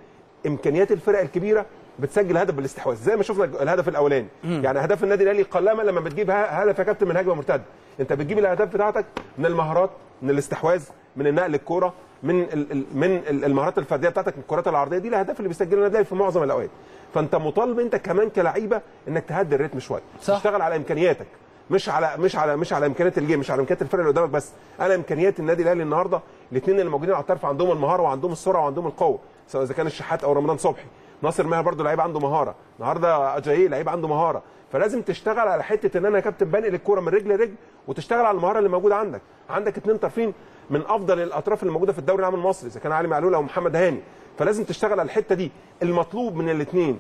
امكانيات الفرق الكبيره بتسجل هدف بالاستحواذ زي ما شفنا الهدف الاولاني. يعني اهداف النادي الاهلي قلما لما بتجيب هدف يا كابتن من هجمه مرتده. انت بتجيب الاهداف بتاعتك من المهارات، من الاستحواذ، من النقل الكوره، من من المهارات الفرديه بتاعتك، من الكرات العرضيه. دي الاهداف اللي بيسجلها النادي الاهلي في معظم الاوقات. فانت مطالب انت كمان كلاعيبه انك تهدي الريتم شويه، تشتغل على امكانياتك، مش على مش على مش على امكانيات الجيم، مش على امكانيات الفرق اللي قدامك بس. انا امكانيات النادي الاهلي النهارده الاثنين اللي موجودين على الطرف عندهم المهاره وعندهم السرعه وعندهم القوه، سواء اذا كان الشحات او رمضان صبحي. ناصر ماهر برضه لعيب عنده مهاره، النهارده اجاي لعيب عنده مهاره. فلازم تشتغل على حته ان انا يا كابتن بنقل الكوره من رجل لرجل، وتشتغل على المهاره اللي موجوده عندك. عندك اثنين طرفين من افضل الاطراف اللي موجوده في الدوري العام المصري، اذا كان علي معلول او محمد هاني. فلازم تشتغل على الحته دي. المطلوب من الاثنين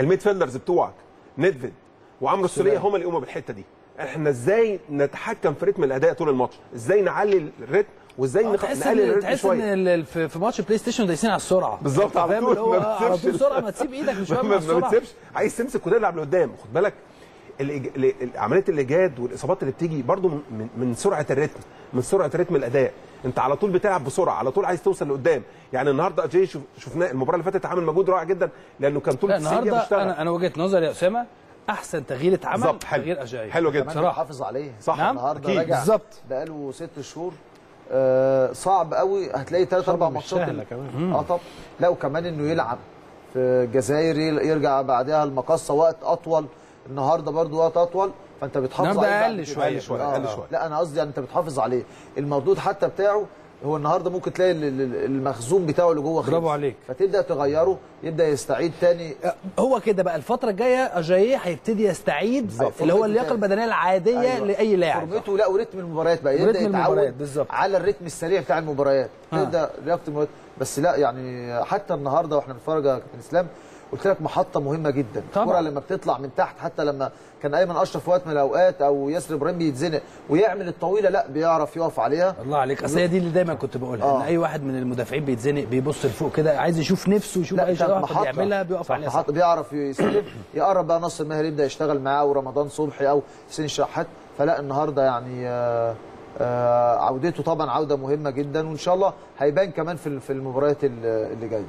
الميد فيلدرز بتوعك نيدفيد وعمرو السرايا هم اللي يقوموا بالحته دي. احنا ازاي نتحكم في رتم الاداء طول الماتش، ازاي نعلي الريتم، وازاي نقلل الريتم شويه. تحس ان في ماتش بلاي ستيشن دايسين على السرعه بالظبط، على طول ما بتسيبش السرعه، ما تسيب ايدك مش فاهم السرعه، ما بتسيبش، عايز تمسك وتلعب لقدام. خد بالك عمليه الايجاد والاصابات اللي بتيجي برضو من, من سرعه الريتم، من سرعه رتم الاداء. انت على طول بتلعب بسرعه، على طول عايز توصل لقدام. يعني النهارده اجاي شفناه المباراه اللي فاتت عامل مجهود رائع جدا لانه كان طول السنه بيشتغل. انا انا وجهه نظري يا اسامه، احسن تغيير اتعمل تغيير اجاي، حلو جدا بصراحه، حافظ عليه صح. نعم؟ النهارده راجع بقاله ست شهور، آه صعب قوي، هتلاقي ثلاث اربع ماتشات اه طب لا، وكمان انه يلعب في الجزائر يرجع بعدها المقصه وقت اطول، النهارده برده وقت اطول، فانت بتحافظ عليه اقل شويه شويه اقل شويه. لا انا قصدي يعني انت بتحافظ عليه، المردود حتى بتاعه هو النهارده ممكن تلاقي المخزون بتاعه اللي جوه خالص، برافو عليك، فتبدا تغيره، يبدا يستعيد تاني. هو كده بقى الفتره الجايه اجاي هيبتدي يستعيد اللي هو اللياقه البدنيه العاديه. أيوة. لاي لاعب فورمته، لا ورتم المباريات بقى يبدا يتعود على الرتم السريع بتاع المباريات، تبدا لياقه المباريات. بس لا يعني حتى النهارده واحنا بنتفرج يا كابتن اسلام، قلت لك محطه مهمه جدا الكره لما بتطلع من تحت، حتى لما كان ايمن اشرف في وقت من الاوقات او ياسر ابراهيم بيتزنق ويعمل الطويله، لا بيعرف يقف عليها. الله عليك، اصل هي دي اللي دايما كنت بقولها آه. ان اي واحد من المدافعين بيتزنق بيبص لفوق كده، عايز يشوف نفسه، يشوف اي حاجه بيعملها بيقف عليها، محطه بيعرف يسلم يقرب بقى. ناصر ماهر يبدا يشتغل معاه، ورمضان صبحي او حسين الشحات. فلا النهارده يعني آه آه عودته طبعا عوده مهمه جدا، وان شاء الله هيبان كمان في في المباريات اللي جايه.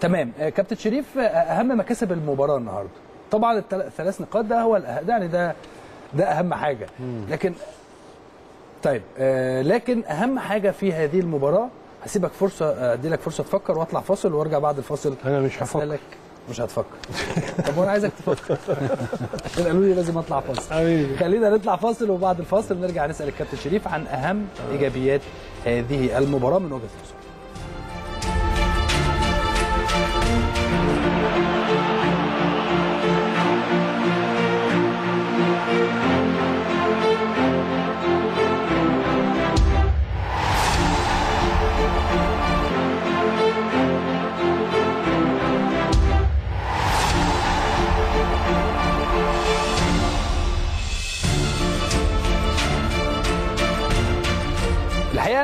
تمام كابتن شريف، اهم مكاسب المباراه النهارده طبعا الثلاث نقاط، ده هو يعني ده ده اهم حاجه. لكن طيب آه لكن اهم حاجه في هذه المباراه، هسيبك فرصه، ادي لك فرصه تفكر، واطلع فاصل وارجع بعد الفاصل. انا مش هفكر. مش هتفكر؟ طب وانا عايزك تفكر. قالوا لي لازم اطلع فاصل. خلينا نطلع فاصل، وبعد الفاصل نرجع نسال الكابتن شريف عن اهم ايجابيات هذه المباراه من وجهه نظره.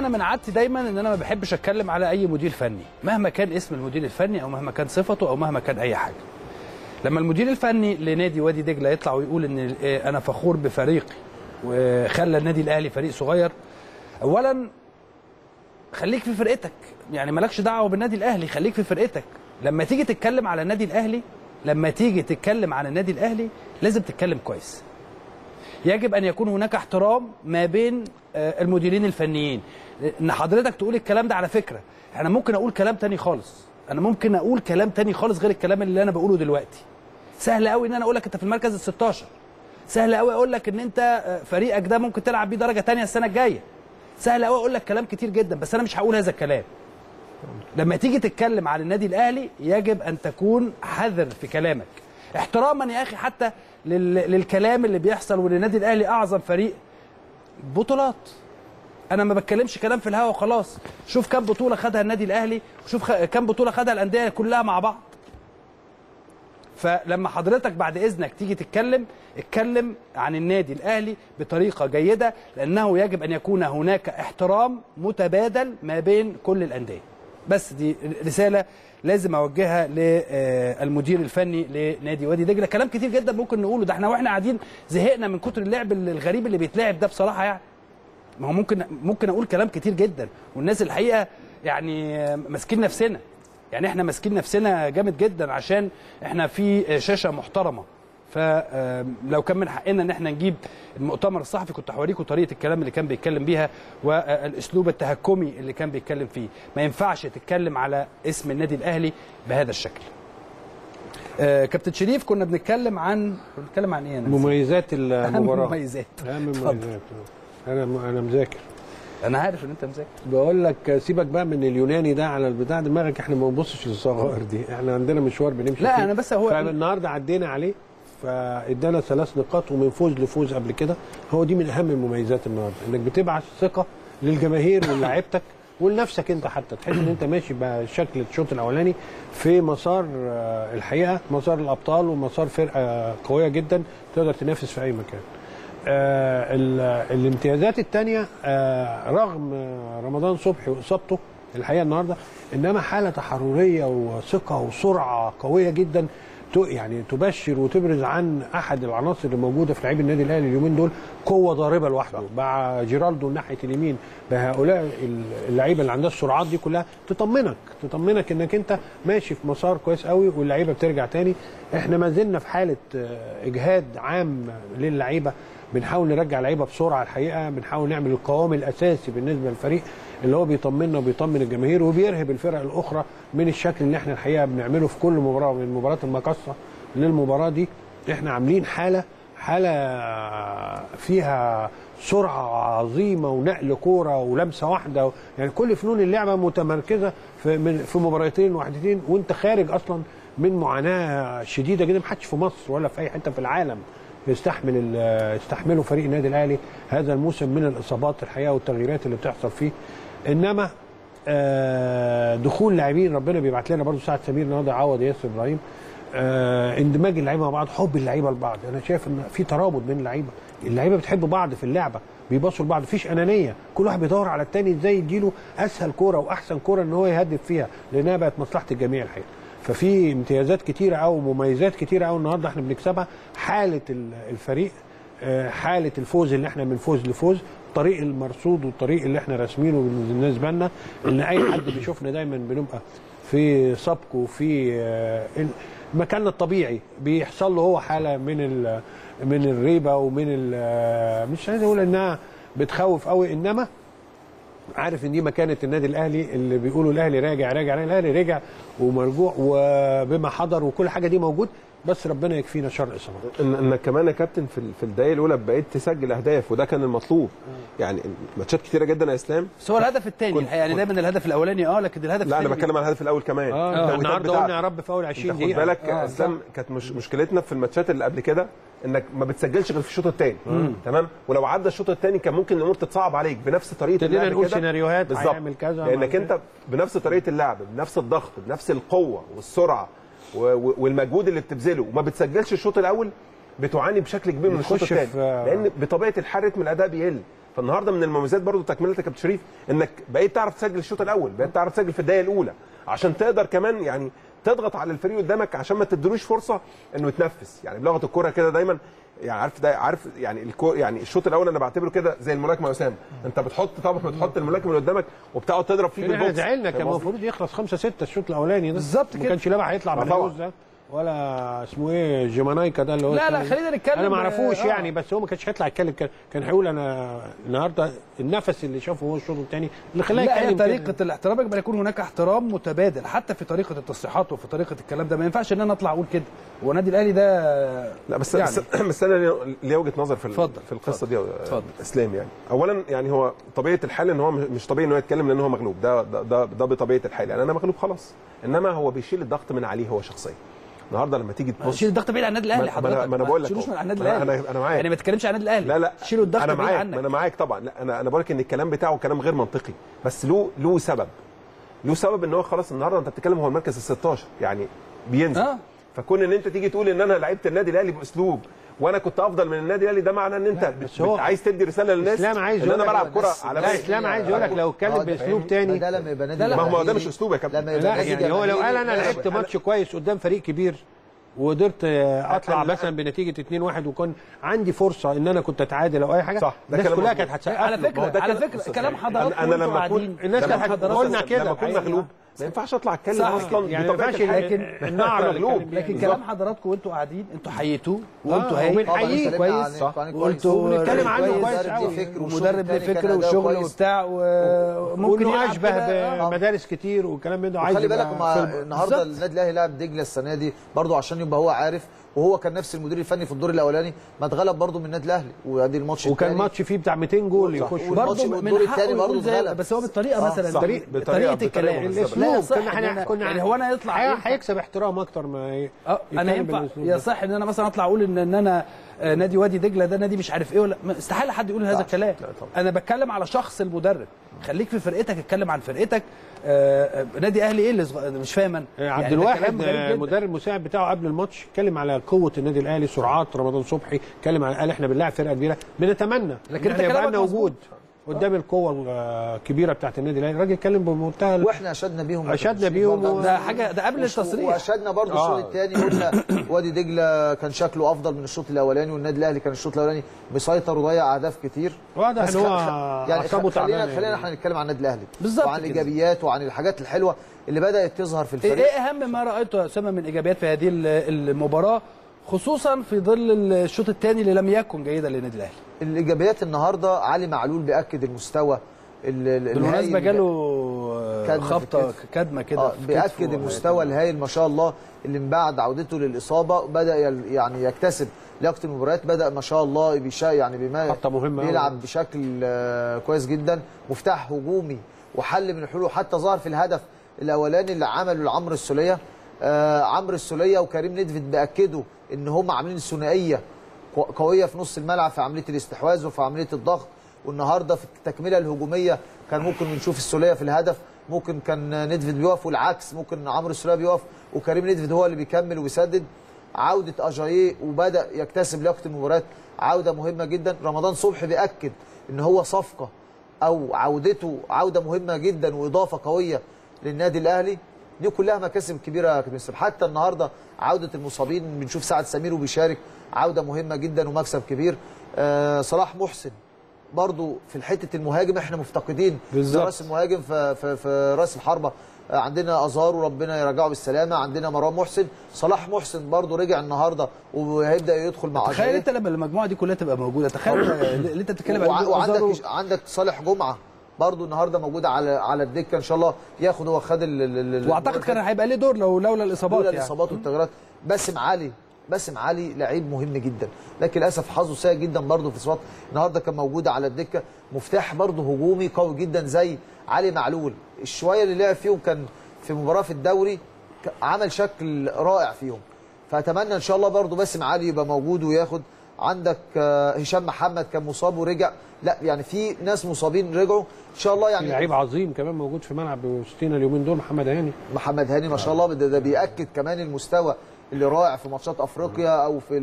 انا من عادتي دايما ان انا ما بحبش اتكلم على اي مدير فني مهما كان اسم المدير الفني او مهما كان صفته او مهما كان اي حاجه. لما المدير الفني لنادي وادي دجله يطلع ويقول ان انا فخور بفريقي وخلى النادي الاهلي فريق صغير، اولا خليك في فرقتك، يعني مالكش دعوه بالنادي الاهلي، خليك في فرقتك. لما تيجي تتكلم على النادي الاهلي لما تيجي تتكلم على النادي الاهلي لازم تتكلم كويس. يجب ان يكون هناك احترام ما بين المديرين الفنيين، ان حضرتك تقول الكلام ده. على فكره انا ممكن اقول كلام تاني خالص، انا ممكن اقول كلام تاني خالص غير الكلام اللي انا بقوله دلوقتي. سهل قوي ان انا اقول لك انت في المركز ال ستاشر، سهل قوي اقول لك ان انت فريقك ده ممكن تلعب بيه درجه تانية السنه الجايه، سهل قوي اقول لك كلام كتير جدا، بس انا مش هقول هذا الكلام. لما تيجي تتكلم على النادي الاهلي يجب ان تكون حذر في كلامك، احتراما يا اخي حتى للكلام اللي بيحصل، والنادي الاهلي اعظم فريق بطولات. انا ما بتكلمش كلام في الهوا وخلاص. شوف كام بطوله خدها النادي الاهلي، وشوف كام بطوله خدها الانديه كلها مع بعض. فلما حضرتك بعد اذنك تيجي تتكلم، اتكلم عن النادي الاهلي بطريقه جيده، لانه يجب ان يكون هناك احترام متبادل ما بين كل الانديه. بس دي رساله لازم اوجهها للمدير الفني لنادي وادي دجله. كلام كتير جدا ممكن نقوله، ده احنا واحنا قاعدين زهقنا من كتر اللعب الغريب اللي بيتلعب ده بصراحه. يعني ما هو ممكن ممكن اقول كلام كتير جدا، والناس الحقيقه يعني ماسكين نفسنا، يعني احنا ماسكين نفسنا جامد جدا عشان احنا في شاشه محترمه. فلو كان من حقنا ان احنا نجيب المؤتمر الصحفي كنت هوريكم طريقه الكلام اللي كان بيتكلم بيها والاسلوب التهكمي اللي كان بيتكلم فيه. ما ينفعش تتكلم على اسم النادي الاهلي بهذا الشكل. آه كابتن شريف، كنا بنتكلم عن كنا بنتكلم عن ايه؟ انا مميزات المباراه. اهم مميزات اهم مميزات انا م... انا مذاكر. انا عارف ان انت مذاكر. بقول لك سيبك بقى من اليوناني ده على البتاع دماغك، احنا ما بنبصش للصغائر دي، احنا عندنا مشوار بنمشي. لا فيه. انا بس هو النهارده عدينا عليه فادانا ثلاث نقاط ومن فوز لفوز قبل كده. هو دي من اهم المميزات النهارده، انك بتبعث ثقه للجماهير وللاعيبتك ولنفسك انت، حتى تحس ان انت ماشي بشكل الشوط الاولاني في مسار الحقيقه، مسار الابطال ومسار فرقه قويه جدا تقدر تنافس في اي مكان. الامتيازات الثانيه رغم رمضان صبحي واصابته الحقيقه النهارده، انما حاله تحرريه وثقه وسرعه قويه جدا يعني تبشر وتبرز عن احد العناصر اللي موجوده في لاعبي النادي الاهلي اليومين دول. قوه ضاربه لوحده مع جيرالدو ناحيه اليمين، بهؤلاء اللعيبه اللي عندها السرعات دي كلها تطمنك تطمنك انك انت ماشي في مسار كويس قوي واللعيبه بترجع تاني. احنا ما زلنا في حاله اجهاد عام للعيبه، بنحاول نرجع لعيبه بسرعه الحقيقه، بنحاول نعمل القوام الاساسي بالنسبه للفريق اللي هو بيطمنا وبيطمن الجماهير وبيرهب الفرق الاخرى من الشكل اللي احنا الحقيقه بنعمله في كل مباراه، من مباراه المقصه للمباراه دي. احنا عاملين حاله حاله فيها سرعه عظيمه ونقل كوره ولمسه واحده، يعني كل فنون اللعبه متمركزه في في مباراتين واحدتين، وانت خارج اصلا من معاناه شديده جدا. محدش في مصر ولا في اي حته في العالم يستحمل يستحمله فريق النادي الاهلي هذا الموسم من الاصابات الحقيقه والتغييرات اللي بتحصل فيه. انما دخول لاعبين ربنا بيبعت لنا برضو، سعد سمير نضاي عوض ياسر ابراهيم، اندماج اللعيبه مع بعض، حب اللعيبه لبعض. انا شايف ان في ترابط بين اللعيبه، اللعيبه بتحب بعض في اللعبه، بيباصوا لبعض، مفيش انانيه، كل واحد بيدور على الثاني ازاي يديله اسهل كوره واحسن كوره ان هو يهدف فيها، لانها بقت مصلحه الجميع الحقيقه. ففي امتيازات كتيره او مميزات كتيره او النهارده احنا بنكسبها. حاله الفريق، حاله الفوز اللي احنا من فوز لفوز، الطريق المرصود والطريق اللي احنا راسمينه بالنسبه لنا، ان اي حد بيشوفنا دايما بنبقى في سبق وفي مكاننا الطبيعي، بيحصل له هو حاله من من الريبه ومن مش عايز اقول انها بتخوف قوي، انما عارف ان دي مكانه النادي الاهلي اللي بيقولوا الاهلي راجع راجع. الاهلي رجع ومرجوع وبما حضر وكل حاجه دي موجود، بس ربنا يكفينا شر الاصابات. انك كمان يا كابتن في الدقيقه الاولى بقيت تسجل اهداف، وده كان المطلوب. يعني ماتشات كتيره جدا يا اسلام، بس هو الهدف الثاني يعني دايما الهدف الاولاني اه لكن الهدف الثاني. لا انا بتكلم عن الهدف الاول كمان. اه النهارده قلنا يا رب في اول عشرين دقيقه. خد بالك يا اسلام، كانت مش مشكلتنا في الماتشات اللي قبل كده انك ما بتسجلش غير في الشوط الثاني، تمام؟ ولو عدى الشوط الثاني كان ممكن الامور تتصعب عليك بنفس طريقه اللعب كده. نقول سيناريوهات هنعمل كذا، لانك انت بنفس طريقه اللعب بنفس الضغط بنفس القوه والسرعه والمجهود اللي بتبذله وما بتسجلش الشوط الاول، بتعاني بشكل كبير من الشوط الثاني، لان بطبيعه الحال رتم الاداء بيقل. فالنهارده من المميزات برضو تكمله يا كابتن شريف، انك بقيت تعرف تسجل الشوط الاول، بقيت تعرف تسجل في الدقيقه الاولى عشان تقدر كمان يعني تضغط على الفريق قدامك عشان ما تدلوش فرصه انه يتنفس. يعني بلغه الكوره كده دايما يعني عارف ده عارف يعني الكو يعني الشوط الاول انا بعتبره كده زي الملاكمه يا اسامه، انت بتحط طبعا بتحط الملاكم اللي قدامك وبتقعد تضرب فيه بالبوكس. زعلنا كان المفروض يخلص خمسة ستة الشوط الاولاني ده بالظبط كده، ما كانش لا بقى هيطلع بالفوز ده ولا اسمه ايه جيمانايكا ده اللي هو لا لا خلينا نتكلم انا ما اعرفوش آه. يعني بس هو ما كانش هيطلع يتكلم، كان هيقول انا النهارده النفس اللي شافه هو الشوط الثاني اللي خلاه يتكلم. لا هي طريقه الاحترام يبقى يكون هناك احترام متبادل حتى في طريقه التصريحات وفي طريقه الكلام ده، ما ينفعش ان انا اطلع اقول كده والنادي الاهلي ده لا بس يعني. بس انا ليا وجهه نظر في فضل. في القصه فضل. دي اسلام يعني اولا يعني هو طبيعه الحال ان هو مش طبيعي ان هو يتكلم لان هو مغلوب، ده ده ده, ده بطبيعه الحال يعني انا مغلوب خلاص، انما هو بيشيل الضغط من عليه هو شخصيا. النهارده لما تيجي تبص شيل الضغط بعيد عن النادي الاهلي حضرتك، ما انا بقول لك من النادي الاهلي انا معاك، يعني ما تتكلمش عن النادي الاهلي لا لا شيلوا الضغط بعيد عنك. انا معاك طبعا، لا انا انا بقول لك ان الكلام بتاعه كلام غير منطقي، بس له له سبب له سبب ان هو خلاص النهارده انت بتتكلم هو المركز ال ستاشر يعني بينزل آه. فكون ان انت تيجي تقول ان انا لعبت النادي الاهلي باسلوب وانا كنت افضل من النادي الاهلي ده معناه ان انت عايز تدي رساله للناس ان انا بلعب كره على مزاجي. اسلام عايز يقول لك لو اتكلم باسلوب تاني ده لما يبقى نادي، ما هو ده مش اسلوب يا كابتن. لا يعني هو لو قال انا لعبت ماتش كويس قدام فريق كبير وقدرت اطلع مثلا بنتيجه اتنين واحد وكان عندي فرصه ان انا كنت اتعادل او اي حاجه صح، الناس كلها كانت هتسقف على فكره على فكره كلام حضراتكم انا لما اكون الناس كانت قلنا كده لما اكون مغلوب ما ينفعش اطلع اتكلم اصلا يعني ما ينفعش، لكن النعره مغلوب لكن كلام حضراتكم وانتوا قاعدين انتوا حييتوه وانتوا هاي كويس وانتوا بنتكلم عنه كويس قوي ومدرب بفكره وشغل وبتاع وممكن يشبه بمدارس كتير والكلام ده عايز. خلي بالك النهارده النادي الاهلي لعب دجله السنه دي برضو عشان يبقى هو عارف، وهو كان نفس المدير الفني في الدور الاولاني ما اتغلب برضه من النادي الاهلي وادي الماتش الثاني وكان ماتش فيه بتاع ميتين جول يخش برضه من الدور الثاني برضه اتغلب، بس هو بالطريقه مثلا طريقه بطريقه الكلام الاسلوب كنا كنا يعني هو انا يطلع هيكسب احترام اكتر ما انا ينفع يا صح ان انا مثلا اطلع اقول ان ان انا نادي وادي دجله ده نادي مش عارف ايه ولا استحاله حد يقول هذا الكلام. انا بتكلم على شخص المدرب، خليك في فرقتك اتكلم عن فرقتك. آه نادي اهلي ايه اللي صغ... مش فاهم انا يعني عبد الواحد المدرب المساعد بتاعه قبل الماتش اتكلم على قوه النادي الاهلي، سرعات رمضان صبحي، اتكلم على قال احنا بنلاعب فرقه كبيره بنتمنى لكن انت كلامك موجود قدام القوه الكبيره بتاعت النادي الاهلي. الراجل اتكلم بمنتهى واحنا اشدنا بيهم اشدنا بيهم و... ده حاجه ده قبل التصريح واشدنا برضه الشوط آه. الثاني قلنا وادي دجله كان شكله افضل من الشوط الاولاني والنادي الاهلي كان الشوط الاولاني مسيطر وضيع اهداف كتير واضح ان هو يعني خلينا خلينا احنا نتكلم عن النادي الاهلي وعن الايجابيات وعن الحاجات الحلوه اللي بدات تظهر في الفريق. ايه اهم ما رايته يا اسامه من ايجابيات في هذه المباراه خصوصا في ظل الشوط الثاني اللي لم يكن جيدا للنادي الاهلي؟ الايجابيات النهارده علي معلول بياكد المستوى بالمناسبه جاله خبطه كدمه كده آه بياكد المستوى الهائل ما شاء الله اللي من بعد عودته للاصابه بدا يعني يكتسب لياقه المباريات، بدا ما شاء الله بيشا يعني بما بيلعب بشكل كويس جدا، مفتاح هجومي وحل من الحلول حتى ظهر في الهدف الاولاني اللي عمله لعمرو السرايا. آه عمرو السرايا وكريم نيدفيد باكدوا ان هم عاملين ثنائيه قويه في نص الملعب في عمليه الاستحواذ وفي عمليه الضغط، والنهارده في التكمله الهجوميه كان ممكن نشوف السوليه في الهدف، ممكن كان نيدفيد بيقف والعكس، ممكن عمرو السرايا بيقف وكريم نيدفيد هو اللي بيكمل ويسدد. عوده اجاييه وبدا يكتسب لياقه المباريات عوده مهمه جدا. رمضان صبحي بياكد ان هو صفقه او عودته عوده مهمه جدا واضافه قويه للنادي الاهلي. دي كلها مكاسب كبيره يا كابتن يوسف. حتى النهارده عوده المصابين بنشوف سعد سمير وبيشارك عوده مهمه جدا ومكسب كبير. آه صلاح محسن برضو في حته المهاجم احنا مفتقدين بالظبط راس المهاجم في, في, في راس الحربه. آه عندنا ازارو ربنا يرجعه بالسلامه، عندنا مروان محسن، صلاح محسن برضو رجع النهارده وهيبدا يدخل مع. تخيل انت لما المجموعه دي كلها تبقى موجوده، تخيل اللي انت بتتكلم عنه. وعندك عندك صالح جمعه برضه النهارده موجود على على الدكه ان شاء الله ياخد هو خد ال واعتقد كان هيبقى ليه دور لو لولا الاصابات لولا يعني. الاصابات والتغييرات. باسم علي باسم علي لعيب مهم جدا لكن للاسف حظه سيء جدا برضه في الاصابات، النهارده كان موجود على الدكه مفتاح برضه هجومي قوي جدا زي علي معلول. الشويه اللي لعب فيهم كان في مباراه في الدوري عمل شكل رائع فيهم، فاتمنى ان شاء الله برضه باسم علي يبقى موجود وياخد. عندك هشام محمد كان مصاب ورجع، لا يعني في ناس مصابين رجعوا ان شاء الله يعني. لعيب عظيم كمان موجود في ملعب وسطينا اليومين دول محمد هاني. محمد هاني ما شاء الله ده, ده بيأكد كمان المستوى اللي رائع في ماتشات افريقيا او في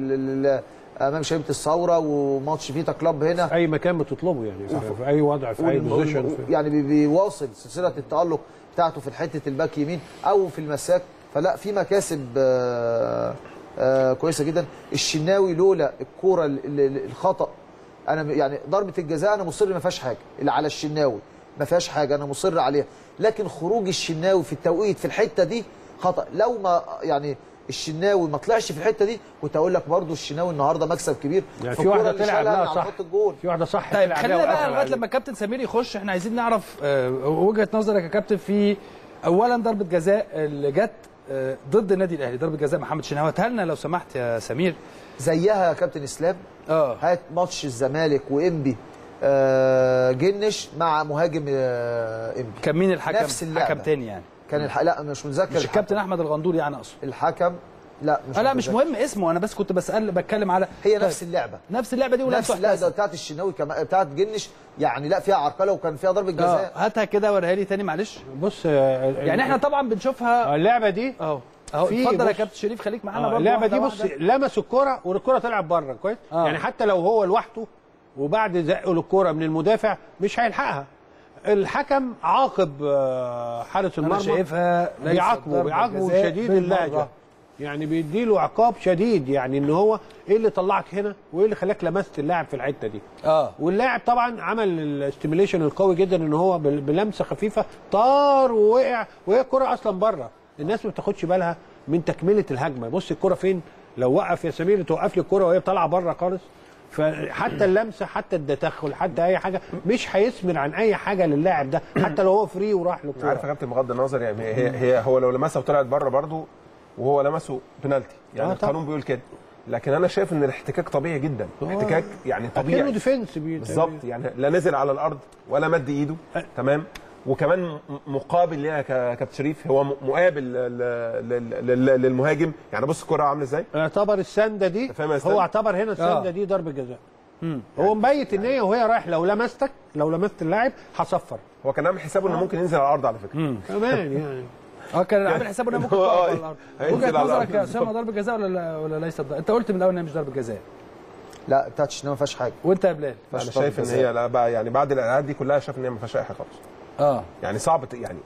امام شبيبه الثوره وماتش فيتا كلاب هنا في اي مكان بتطلبه يعني في اي وضع في اي بوزيشن يعني بيواصل سلسله التألق بتاعته في حته الباك يمين او في المساك فلا في مكاسب آآ آآ كويسه جدا. الشناوي لولا الكوره الخطا، انا يعني ضربه الجزاء انا مصر ما فيهاش حاجه، اللي على الشناوي ما فيهاش حاجه انا مصر عليها، لكن خروج الشناوي في التوقيت في الحته دي خطا. لو ما يعني الشناوي ما طلعش في الحته دي كنت اقول لك برضه الشناوي النهارده مكسب كبير. يعني في واحده طلع على خط الجول، في واحده صح. طيب خلينا بقى لغايه لما الكابتن سمير يخش، احنا عايزين نعرف وجهه نظرك يا كابتن في اولا ضربه جزاء اللي جت ضد النادي الاهلي، ضربه جزاء محمد الشناوي. هاتلنا لو سمحت يا سمير زيها يا كابتن اسلام. اه هات ماتش الزمالك وانبي آه جنش مع مهاجم آه انبي، كان مين الحكم؟ نفس الحكم تاني يعني كان الح... لا مش متذكر، مش الكابتن احمد الغندوري يعني اقصد الحكم. لا مش آه لا مش مهم اسمه، انا بس كنت بسال بتكلم على هي نفس اللعبه، نفس اللعبه دي ولا نفس اللعبه بتاعت الشناوي كما بتاعت جنش يعني، لا فيها عرقله وكان فيها ضربه جزاء. اه هاتها كده وريها لي تاني معلش. بص يعني احنا طبعا بنشوفها اللعبه دي اهو اهو. اتفضل يا كابتن شريف خليك معانا برضه. اللعبه دي بص لمس الكره والكره طلعت بره كويس آه. يعني حتى لو هو لوحده وبعد زقه للكره من المدافع مش هيلحقها. الحكم عاقب حاله المرمى، شايفها بيعاقبه بيعاقبه شديد اللهجه يعني، بيديله عقاب شديد يعني ان هو ايه اللي طلعك هنا وايه اللي خلاك لمست اللاعب في الحته دي اه. واللاعب طبعا عمل الاستيميليشن القوي جدا ان هو بلمسه خفيفه طار ووقع، وهي الكره اصلا بره. الناس ما بتاخدش بالها من تكمله الهجمه، بص الكره فين. لو وقف يا سمير توقف لي الكره وهي طالعه بره خالص، فحتى اللمسه حتى التدخل حتى اي حاجه مش هيثمر عن اي حاجه للاعب ده، حتى لو هو فري وراح له الكوره. عارف يا كابتن بغض النظر يعني هي هي هو لو لمسها وطلعت بره برضه وهو لمسه بنالتي يعني آه القانون بيقول كده، لكن انا شايف ان الاحتكاك طبيعي جدا، احتكاك يعني طبيعي كانه ديفنس بالظبط يعني، لا نزل على الارض ولا مد ايده أه. تمام. وكمان مقابل ليها كابتن شريف هو مقابل للمهاجم يعني، بص الكره عامله ازاي. اعتبر السنده دي هو اعتبر هنا السنده آه. دي ضربه جزاء يعني هو مبيت يعني النيه وهي رايح، لو لمستك لو لمست اللاعب هصفر. هو كان عامل حسابه آه. انه ممكن ينزل على الارض على فكره كمان يعني اه كان عامل حسابه انه ممكن ينزل على الارض. وجهه نظرك يا اسامه ضربه جزاء ولا ولا ليست؟ انت قلت من الاول انها مش ضربه جزاء. لا بتاعت الشناوي ما فيهاش حاجه، وانت يا بلال انا شايف ان هي لا بقى يعني بعد الالعاب دي كلها شايف ان هي ما فيهاش اي حاجه خالص اه يعني صعب يعني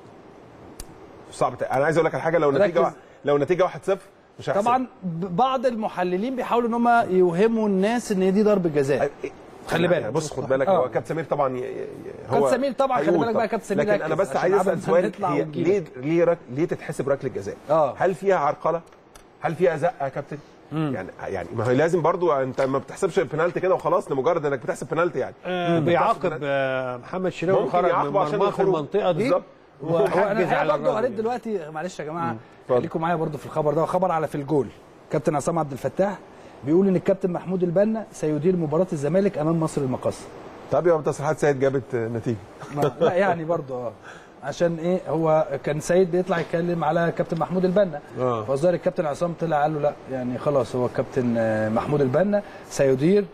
صعب. انا عايز اقول لك على حاجه، لو نتيجه و... لو نتيجه واحد صفر مش هحسب. طبعا بعض المحللين بيحاولوا ان هم يوهموا الناس ان دي ضربه جزاء. خلي بالك يعني بص خد بالك آه. هو كابتن سمير طبعا ي... هو كابتن سمير طبعا خلي بالك بقى كابتن سمير، لكن انا بس عايز اسال سؤال، هي ليه ليه رك... ليه تتحسب ركله جزاء؟ آه. هل فيها عرقله؟ هل فيها زقه يا كابتن؟ يعني يعني ما هي لازم برضو انت ما بتحسبش بنالتي كده وخلاص لمجرد انك بتحسب بنالتي يعني آه. بيعاقب آه محمد الشناوي خرج من مرمى في المنطقه دي وانا برضو قريت دلوقتي معلش يا جماعه خليكم معايا برضو في الخبر ده، خبر على في الجول كابتن عصام عبد الفتاح بيقول ان الكابتن محمود البنا سيدير مباراه الزمالك امام مصر المقاصه. طب يا تصريحات سيد جابت نتيجه لا يعني برضو اه عشان ايه هو كان سيد بيطلع يتكلم على كابتن محمود البنا آه. فالظاهر الكابتن عصام طلع قال له لا يعني خلاص هو الكابتن محمود البنا سيدير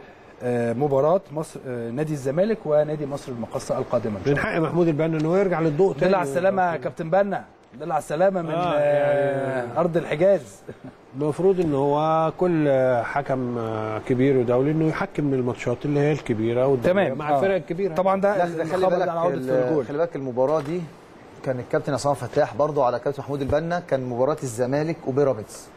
مباراه مصر نادي الزمالك ونادي مصر المقاصه القادمه. من حق محمود البنا انه يرجع للضوء تاني. دلع السلامه يا كابتن بنا، دلع السلامه من آه يعني ارض الحجاز. المفروض ان هو كل حكم كبير ودولي انه يحكم الماتشات اللي هي الكبيره تمام مع آه. الفرق الكبيره طبعا. ده خلي بالك على خلي بالك المباراه دي كان الكابتن عصام فتاح برضه على كابتن محمود البنا، كان مباراه الزمالك وبيراميدز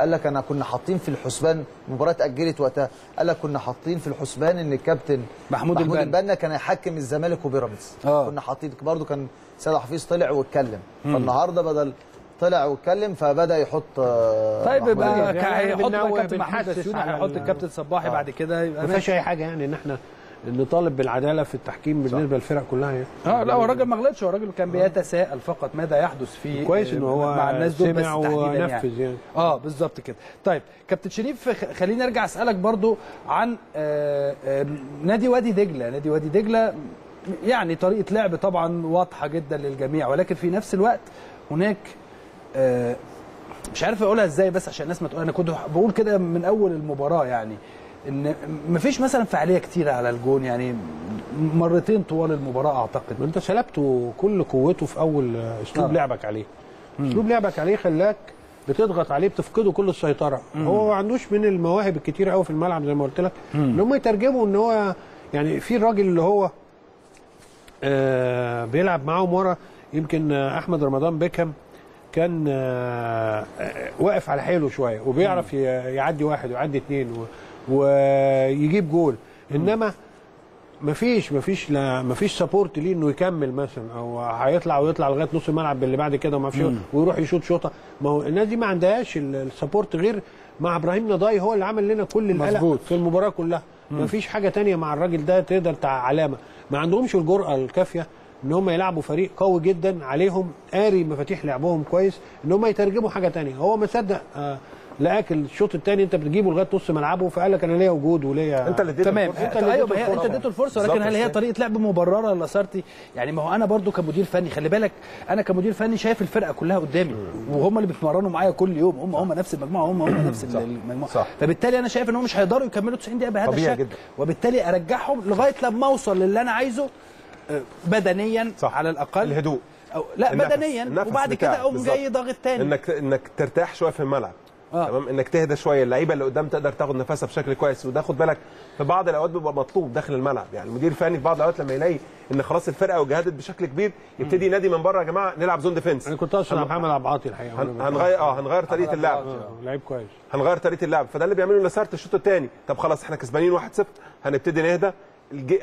قال لك انا كنا حاطين في الحسبان، مباراه اتاجلت وقتها، قال لك كنا حاطين في الحسبان ان الكابتن محمود, محمود البنا كان هيحكم الزمالك وبيراميدز آه. كنا حاطين برضه، كان سيد عبد الحفيظ طلع واتكلم مم. فالنهارده بدل طلع واتكلم فبدا يحط طيب يبقى هيحط الكابتن محمود بسيوني، هيحط الكابتن صباحي آه. بعد كده يبقى ما فيش اي حاجه يعني ان احنا نطالب بالعداله في التحكيم بالنسبه للفرق كلها يعني. اه لا هو الراجل ما غلطش، هو الراجل كان بيتساءل فقط ماذا يحدث في كويس ان هو مع الناس دول بس تحديدا يعني. يعني اه بالظبط كده. طيب كابتن شريف خليني ارجع اسالك برضو عن آآ آآ نادي وادي دجله، نادي وادي دجله يعني طريقه لعب طبعا واضحه جدا للجميع، ولكن في نفس الوقت هناك مش عارف اقولها ازاي بس عشان الناس ما تقول، انا كنت بقول كده من اول المباراه يعني ان مفيش مثلا فعاليه كتيره على الجون يعني مرتين طوال المباراه اعتقد. انت سلبته كل قوته في اول اسلوب آه. لعبك عليه، اسلوب لعبك عليه خلاك بتضغط عليه بتفقده كل السيطره مم. هو ما عندوش من المواهب الكتيره قوي في الملعب زي ما قلت لك ان هم يترجموا ان هو يعني في الراجل اللي هو آه بيلعب معاهم ورا، يمكن احمد رمضان بيكهام كان واقف على حيله شويه وبيعرف يعدي واحد ويعدي اثنين ويجيب جول، انما مفيش مفيش لا مفيش سبورت ليه انه يكمل مثلا، او هيطلع ويطلع لغايه نص الملعب اللي بعد كده وما فيش ويروح يشوط شوطه. ما هو الناس دي ما عندهاش السبورت غير مع ابراهيم نضاي، هو اللي عمل لنا كل القلق في المباراه كلها. مفيش حاجه ثانيه مع الراجل ده تقدر علامه، ما عندهمش الجرأه الكافيه ان هم يلعبوا فريق قوي جدا عليهم قاري مفاتيح لعبهم كويس ان هم يترجموا حاجه ثانيه. هو ما صدق آه لقاك الشوط الثاني انت بتجيبه لغايه نص ملعبه فقال لك انا ليا وجود وليا. انت اللي اديته تمام انت اللي ايوه هي انت اديته الفرصه، ولكن هل هي طريقه لعب مبرره لاسارتي؟ يعني ما هو انا برضو كمدير فني، خلي بالك انا كمدير فني شايف الفرقه كلها قدامي وهم اللي بيتمرنوا معايا كل يوم، هم هم نفس المجموعه، هم هم نفس المجموعه صح. فبالتالي انا شايف ان هم مش هيقدروا يكملوا تسعين دقيقه بهذا الشكل، وبالتالي ارجعهم لغايه لما اوصل للي انا عايزه بدنيا صح. على الاقل الهدوء أو لا النفس. بدنيا النفس وبعد كده اقوم جاي ضاغط تاني، انك انك ترتاح شويه في الملعب آه. تمام، انك تهدى شويه، اللعيبه اللي قدام تقدر تاخد نفسها بشكل كويس. وده خد بالك في بعض الاوقات بيبقى مطلوب داخل الملعب، يعني المدير الفني في بعض الاوقات لما يلاقي ان خلاص الفرقه وجهدت بشكل كبير يبتدي ينادي من بره يا جماعه نلعب زون ديفنس. انا كنت اشرح محمد عبد العاطي الحقيقه هنغير اه هنغير طريقه اللعب، لعيب كويس هنغير طريقه اللعب. فده اللي بيعمله لاسارتي الشوط الثاني. طب خلاص احنا كسبانين واحد صفر، هنبتدي نهدى،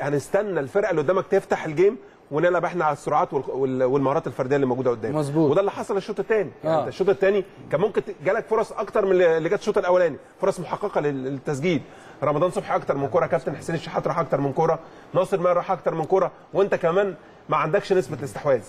هنستنى الفرقه اللي قدامك تفتح الجيم ونلعب احنا على السرعات والمهارات الفرديه اللي موجوده قدامنا. وده اللي حصل الشوط الثاني. آه. يعني انت الشوط الثاني كان ممكن جالك فرص اكتر من اللي جت الشوط الاولاني، فرص محققه للتسجيل. رمضان صبحي اكتر من كوره، كابتن حسين الشحات راح اكتر من كوره، ناصر ماهر راح اكتر من كوره، وانت كمان ما عندكش نسبه الاستحواذ.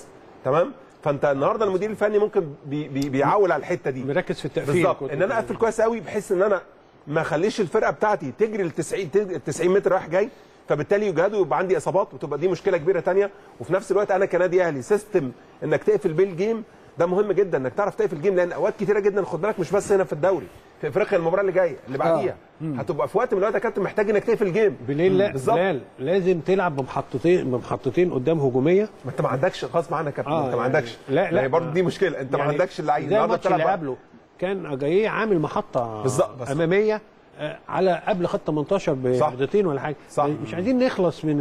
تمام؟ فانت النهارده المدير الفني ممكن بي بي بيعول على الحته دي. مركز في التقفيل بالظبط، ان انا اقفل كويس قوي بحيث ان انا ما اخليش الفرقه بتاعتي تجري ال تسعين متر رايح جاي، فبالتالي يجهدوا ويبقى عندي اصابات وتبقى دي مشكله كبيره ثانيه. وفي نفس الوقت انا كنادي اهلي سيستم انك تقفل بيه الجيم، ده مهم جدا انك تعرف تقفل الجيم، لان اوقات كثيره جدا خد بالك مش بس هنا في الدوري، في افريقيا المباراه اللي جايه اللي بعديها آه. هتبقى في وقت من الوقت يا كابتن محتاج انك تقفل الجيم. بالليل لا بلال لازم تلعب بمحطتين بمحطتين قدام هجوميه، ما انت ما عندكش غصب عنك يا كابتن آه. انت ما عندكش يعني لا لا يعني برضه دي مشكله، انت يعني ما عندكش اللعيبه النهارده بتلعب اللي قبله كان جاي عامل محطه اماميه على قبل خط تمنتاشر بخطتين ولا حاجه صح. مش عايزين نخلص من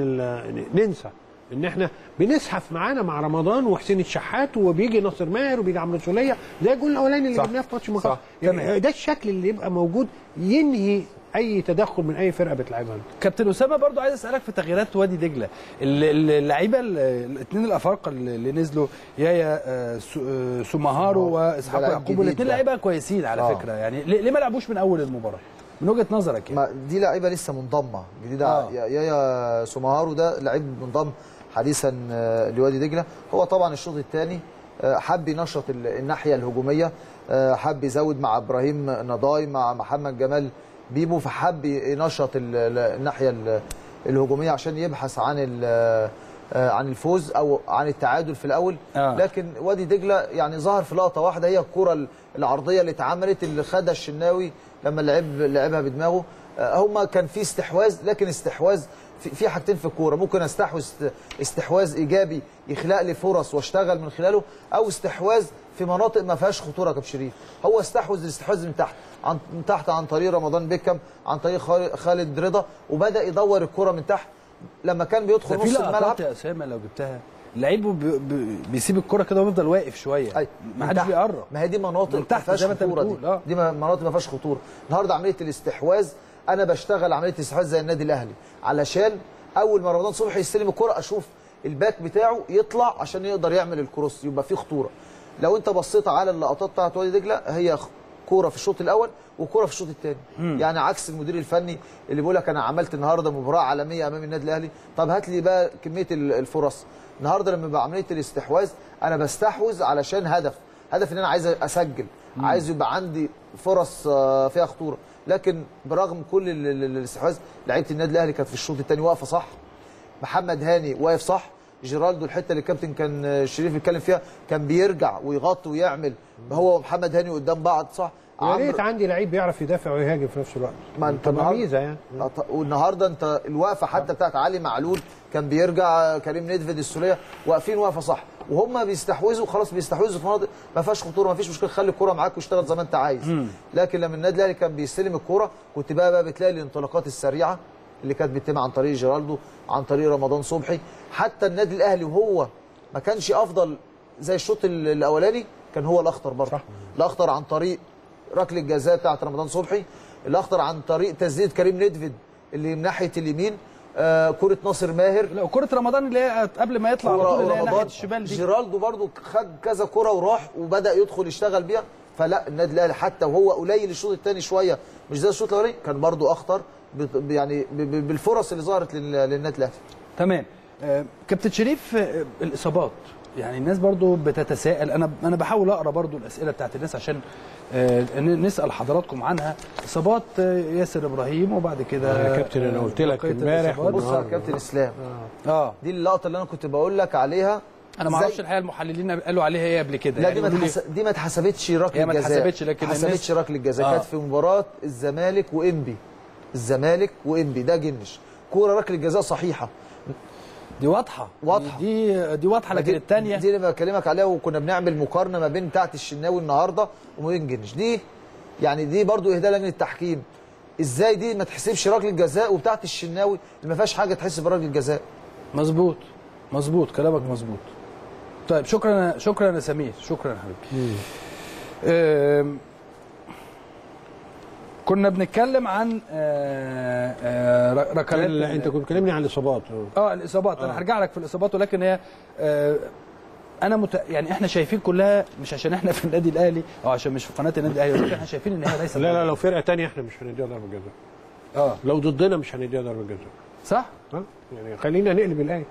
ننسى ان احنا بنزحف معانا مع رمضان وحسين الشحات وبيجي ناصر ماهر وبيجي عمرو السرايا زي الجول الاولاني اللي جبناه في ماتش مخاطر. يعني ده الشكل اللي يبقى موجود ينهي اي تدخل من اي فرقه بتلعبها. كابتن اسامه برضو عايز اسالك في تغييرات وادي دجله، اللعيبه الاثنين الافارقه اللي نزلوا يايا سمهارو واسحاق يعقوب، الاثنين لعيبه كويسين على آه. فكره، يعني ليه ما لعبوش من اول المباراه من وجهه نظرك؟ يعني ما دي لعيبه لسه منضمه جديده آه. يا يا سمهارو ده لعيب منضم حديثا لوادي دجله. هو طبعا الشوط الثاني حب ينشط الناحيه الهجوميه، حب يزود مع ابراهيم نضاي مع محمد جمال بيبو، فحب ينشط الناحيه الهجوميه عشان يبحث عن عن الفوز او عن التعادل في الاول آه. لكن وادي دجله يعني ظهر في لقطه واحده، هي الكره العرضيه اللي اتعملت اللي خدها الشناوي لما لعب لعبها بدماغه. هما كان في استحواذ، لكن استحواذ في حاجتين في الكوره، ممكن استحوذ استحواذ ايجابي يخلق لي فرص واشتغل من خلاله، او استحواذ في مناطق ما فيهاش خطوره. كابتن شريف هو استحوذ الاستحواذ من تحت عن من تحت عن طريق رمضان بيكم، عن طريق خالد رضا، وبدا يدور الكوره من تحت لما كان بيدخل نص الملعب. يا اسامه لو جبتها اللعيب بيسيب الكرة كده ويفضل واقف شويه، ما حدش بيقرب، ما هي دي مناطق ما فيهاش خطوره، دي. آه. دي مناطق ما فيهاش خطوره. النهارده عمليه الاستحواذ، انا بشتغل عمليه استحواذ زي النادي الاهلي، علشان اول ما رمضان صبحي يستلم الكرة اشوف الباك بتاعه يطلع عشان يقدر يعمل الكروس، يبقى في خطوره. لو انت بصيت على اللقطات بتاعت وادي دجله هي كوره في الشوط الاول وكوره في الشوط الثاني، يعني عكس المدير الفني اللي بيقول لك انا عملت النهارده مباراه عالميه امام النادي الاهلي. طب هات لي بقى كميه الفرص. النهارده لما بقى عمليه الاستحواذ انا بستحوذ علشان هدف، هدف ان انا عايز اسجل، عايز يبقى عندي فرص فيها خطوره. لكن برغم كل الاستحواذ لعيبه النادي الاهلي كانت في الشوط الثاني واقفه صح، محمد هاني واقف صح، جيرالدو الحته اللي الكابتن كان شريف بيتكلم فيها كان بيرجع ويغطي ويعمل هو ومحمد هاني قدام بعض صح. يا ريت عندي لعيب بيعرف يدافع ويهاجم في نفس الوقت، ما انت ميزه يعني. والنهارده انت الوقفه حتى بتاعت علي معلول كان بيرجع، كريم نيدفيد السوريه واقفين وقفه صح، وهم بيستحوذوا خلاص، بيستحوذوا في مناطق ما فيهاش خطوره، ما فيش مشكله، خلي الكوره معاك واشتغل زي ما انت عايز. لكن لما النادي الاهلي كان بيستلم الكوره كنت بقى بقى بتلاقي الانطلاقات السريعه اللي كانت بتتم عن طريق جيرالدو، عن طريق رمضان صبحي. حتى النادي الاهلي وهو ما كانش افضل زي الشوط الاولاني كان هو الاخطر برضه. الاخطر عن طريق ركله الجزاء بتاعت رمضان صبحي، الاخطر عن طريق تسديده كريم نيدفيد اللي من ناحيه اليمين، آه كره ناصر ماهر، لا كره رمضان اللي قبل ما يطلع على طول ناحيه الشمال دي. جيرالدو برضه خد كذا كره وراح وبدا يدخل يشتغل بيها. فلا النادي الاهلي حتى وهو قليل الشوط الثاني شويه مش زي الشوط الاولاني كان برضه اخطر يعني بالفرص اللي ظهرت للنادي الاهلي. تمام. آه كابتن شريف، آه الاصابات يعني الناس برضو بتتساءل، انا انا بحاول اقرا برضو الاسئله بتاعت الناس عشان آه نسال حضراتكم عنها. اصابات آه ياسر ابراهيم وبعد كده يا كابتن انا قلت لك امبارح، بص يا كابتن اسلام اه, آه. دي اللقطه اللي انا كنت بقول لك عليها، انا ما اعرفش الحقيقه المحللين قالوا عليها ايه قبل كده. لا يعني دي, دي ما اتحسبتش ركله جزاء، ما اتحسبتش، لكن الناس اتحسبتش ركله جزاء. كانت في مباراه الزمالك وانبي، الزمالك وانبي ده جنش كوره ركله جزاء صحيحه، دي واضحه واضحه دي دي واضحه، لكن الثانيه دي اللي بكلمك عليها، وكنا بنعمل مقارنه ما بين بتاعه الشناوي النهارده ومين جنش دي، يعني دي برضو اهداء لجنه التحكيم. ازاي دي ما تحسبش ركله جزاء وبتاعه الشناوي اللي ما فيهاش حاجه تحسب ركله جزاء؟ مظبوط مظبوط كلامك مظبوط. طيب شكرا شكرا يا سمير، شكرا يا حبيبي. أم... كنا بنتكلم عن آآ آآ ركلات. لا انت كنت بتكلمني عن الاصابات. اه الاصابات آه. انا هرجع لك في الاصابات، ولكن هي انا مت... يعني احنا شايفين كلها، مش عشان احنا في النادي الاهلي او عشان مش في قناه النادي الاهلي، ولكن احنا شايفين ان هي ليست لا لا لو فرقه ثانيه احنا مش هنديها ضربه جزاء. اه لو ضدنا مش هنديها ضربه جزاء. صح؟ اه يعني خلينا نقلب الايه.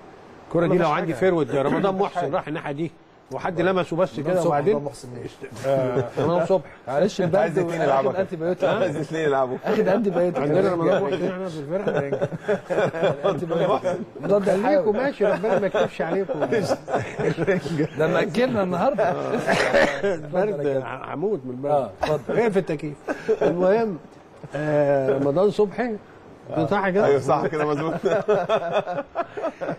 الكره دي لو عندي فيرود رمضان محسن راح الناحيه دي وحد لمسه بس كده وبعدين رمضان صبحي معلش البلد واخد انتي بايوتيك، عايز الاثنين يلعبوا اخد انتي بايوتيك عندنا رمضان محسن احنا في الفرقه انتي بايوتيك مضاد عليكم، ماشي ربنا ما يكتبش عليكم ده ماكلنا النهارده برد عمود من البرد. اه اتفضل اقفل التكييف. المهم رمضان صبحي صح كده؟ ايوه صح كده مظبوط.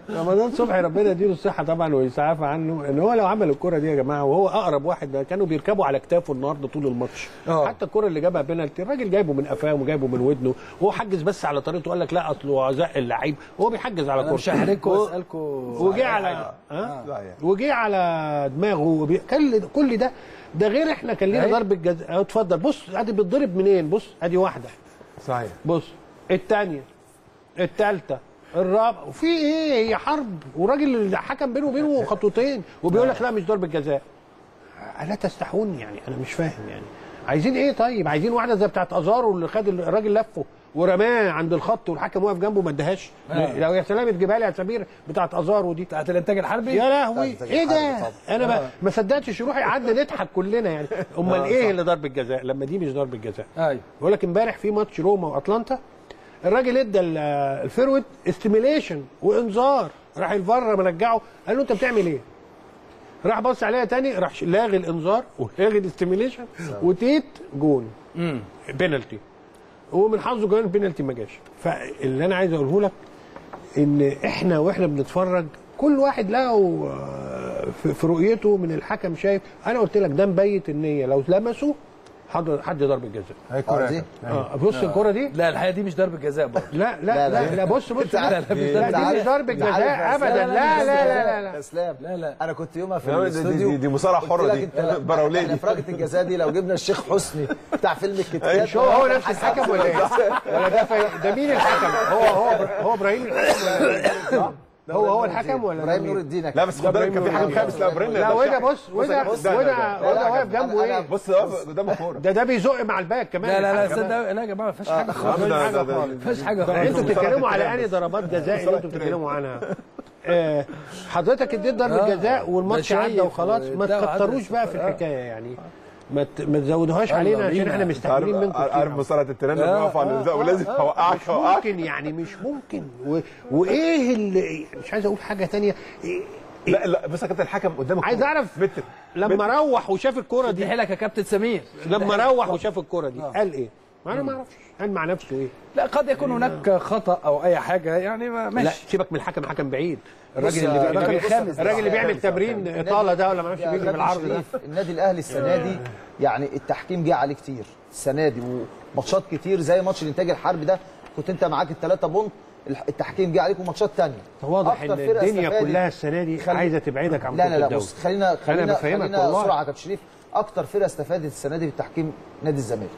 رمضان صبحي ربنا يديله الصحه طبعا ويسعف عنه، ان هو لو عمل الكره دي يا جماعه وهو اقرب واحد، ده كانوا بيركبوا على كتافه النهارده طول الماتش. حتى الكره اللي جابها بينالتي الراجل جايبه من قفاه وجايبه من ودنه، وهو حجز بس على طريقته وقال لك لا اصله زق اللعيب، وهو بيحجز على كورته. مش هحرجكم واسالكم. وجه على وجه على دماغه كل ده، ده غير احنا كان لنا ضربه جزاء. اتفضل بص ادي بيتضرب منين، بص ادي واحده صحيح، بص الثانية الثالثة الرابعة، وفي ايه هي حرب، والراجل اللي حكم بينه وبينه خطوتين وبيقول لك لا مش ضربة جزاء. لا تستحون يعني، انا مش فاهم يعني عايزين ايه. طيب عايزين واحدة زي بتاعت أزارو اللي خد الراجل لفه ورماه عند الخط والحكم واقف جنبه ما ادهاش. لو يا سلام تجيبها لي يا سمير بتاعت أزارو دي بتاعت الانتاج الحربي، يا لهوي ايه ده. انا ما صدقتش روحي، قعدنا نضحك كلنا يعني امال ايه اللي ضربة جزاء لما دي مش ضربة جزاء. ايوه بقول لك امبارح في ماتش روما واتلانتا الراجل ادى الفيرود استيميليشن وانذار، راح الفار مرجعه قال له انت بتعمل ايه؟ راح بص عليها تاني راح لاغي الانذار ولاغي الاستيميليشن وتيت جون بينالتي، ومن حظه جون بينالتي ما جاش. فاللي انا عايز اقوله لك ان احنا واحنا بنتفرج كل واحد له في رؤيته من الحكم شايف. انا قلت لك ده مبيت النيه، لو لمسه حد حد ضربة جزاء. الكرة دي اه بص الكرة دي لا الحقيقة دي مش ضربة جزاء برضه. لا لا لا لا بص بص لا دي مش ضربة جزاء ابدا. لا لا لا اسلام لا لا انا كنت يومها في الاستوديو دي مصارعة حرة دي براوليه دي ركلة الجزاء دي لو جبنا الشيخ حسني بتاع فيلم الكتكات هو هو نفس الحكم ولا ايه؟ ولا ده ده مين الحكم؟ هو هو هو ابراهيم الحكم هو هو الحكم ولا ابراهيم نور الدين؟ لا بس خد بالك كان في حكم خامس. لا ابراهيم لا وده بص وده وده وده واقف جنبه ايه؟ بص ده واقف قدام الكوره ده ده بيزق مع الباك كمان. لا لا لا لا يا جماعه ما فيهاش حاجه خالص، ما فيهاش حاجه خالص. انتوا بتتكلموا على انهي ضربات جزاء اللي انتوا بتتكلموا عنها؟ حضرتك اديت ضربه جزاء والماتش عدى وخلاص، ما تكتروش بقى في الحكايه يعني، ما ما تزودوهاش علينا عشان احنا مستحملين منكم. عارف مصارعه الترند بنقف على الازاء ولازم اوقعك اوقعك ممكن يعني مش ممكن و... وايه اللي مش عايز اقول حاجه ثانيه إيه... لا لا بس يا كابتن الحكم قدامك عايز اعرف متر. لما روح وشاف الكوره دي حيلك يا كابتن سمير، لما روح وشاف الكوره دي قال ايه؟ انا ما اعرفش قال مع نفسه ايه. لا قد يكون هناك خطا او اي حاجه يعني ماشي. لا سيبك من الحكم، حكم بعيد. الراجل اللي بيعمل الراجل اللي بيعمل تمرين اطاله ده ولا ما اعرفش بيجري بالعرض ده. النادي الاهلي السنه دي يعني التحكيم جه عليه كتير السنه دي، وماتشات كتير زي ماتش الانتاج الحربي ده كنت انت معاك الثلاثه بونت، التحكيم جه عليكم ماتشات ثانيه. واضح ان الدنيا كلها السنه دي عايزه تبعدك عن الدوري. لا لا لا بص خلينا خلينا خلينا بسرعه يا كابتن شريف اكتر فرقه استفادت السنه دي بالتحكيم نادي الزمالك.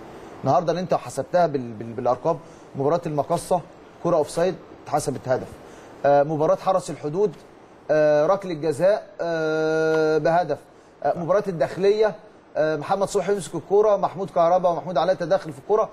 النهارده اللي انت حسبتها بالارقام، مباراه المقصه كره اوفسايد اتحسبت هدف، مباراه حرس الحدود ركله جزاء بهدف، مباراه الداخليه محمد صبحي يمسك الكوره، محمود كهربا ومحمود علاء تداخل في الكوره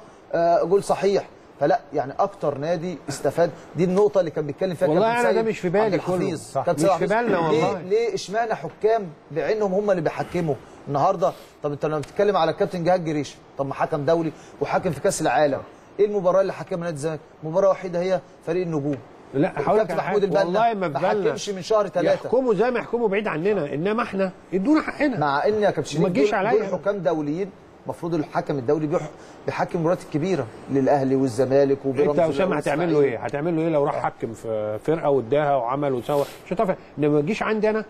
جول صحيح. فلا يعني اكتر نادي استفاد، دي النقطه اللي كان بيتكلم فيها والله انا ده مش في بالي كله، صح مش في بالنا والله. ليه اشمعنى حكام بعينهم هم اللي بيحكموا النهارده؟ طب انت لما بتتكلم على الكابتن جهاد جريش، طب ما حكم دولي وحكم في كاس العالم، ايه المباراه اللي حكمها نادي الزمالك؟ مباراه وحيده هي فريق النجوم. لا حاول محمود البنا والله ما بحكمش من شهر ثلاثة، يحكموا زي ما يحكموا بعيد عننا، انما احنا ادونا حقنا. مع ان يا كابتن ما تجيش عليا حكام دوليين، المفروض الحكم الدولي بيحكم المباريات الكبيره للاهلي والزمالك وبيراميدز. انت اسامه هتعمل له ايه؟ هتعمل له ايه لو راح حكم في فرقه واداها وعمل وسوى؟ مش هتعرف، انما ما تجيش عندي انا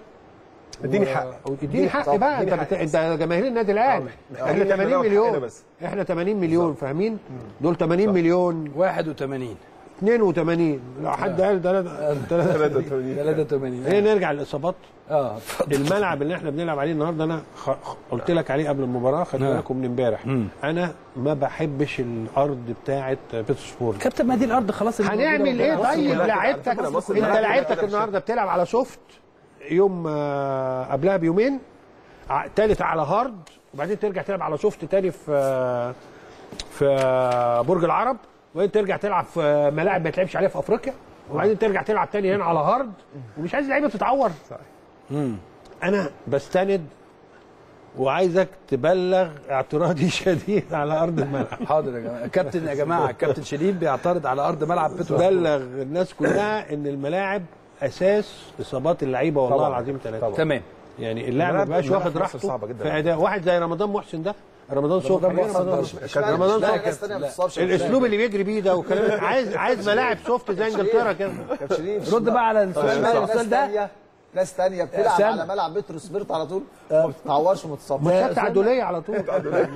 اديني حق اديني حق بقى. انت انت جماهير النادي الاهلي، احنا ثمانين مليون، احنا ثمانين مليون فاهمين؟ دول ثمانين مليون، واحد وثمانين، اثنين وثمانين، لو حد قال ثلاثة وثمانين ثلاثة وثمانين. هي نرجع للاصابات. اه الملعب اللي احنا بنلعب عليه النهارده انا خ... قلت لك عليه قبل المباراه، خدوا بالكم من امبارح، انا ما بحبش الارض بتاعه بيتسبورج. كابتن ما دي الارض خلاص، هنعمل ايه؟ طيب لعيبتك انت، لعيبتك النهارده بتلعب على سوفت، يوم قبلها بيومين ثالث على هارد، وبعدين ترجع تلعب على سوفت ثاني في في برج العرب، وبعدين ترجع تلعب في ملاعب ما تلعبش عليها في افريقيا، وبعدين ترجع تلعب تاني هنا على هارد، ومش عايز اللعيبه تتعور. امم انا بستند وعايزك تبلغ اعتراضي شديد على ارض الملعب. حاضر يا جماعه. كابتن يا جماعه كابتن شريف بيعترض على ارض ملعب بتبلغ بلغ الناس كلها ان الملاعب اساس اصابات اللعيبه والله العظيم ثلاثه. تمام، يعني اللاعب ما بقاش واخد راحته في اداء. واحد زي رمضان محسن ده، رمضان صبحي رمضان صبحي رمضان صبحي الاسلوب اللي بيجري بيه ده والكلام، عايز عايز ملاعب سوفت زي انجلترا كده. رد بقى على السؤال ده. ناس ثانيه بتلعب على ملعب بيترو سبيرت على طول ما بتتعورش وما تتصابش، ماتشات تعادليه على طول،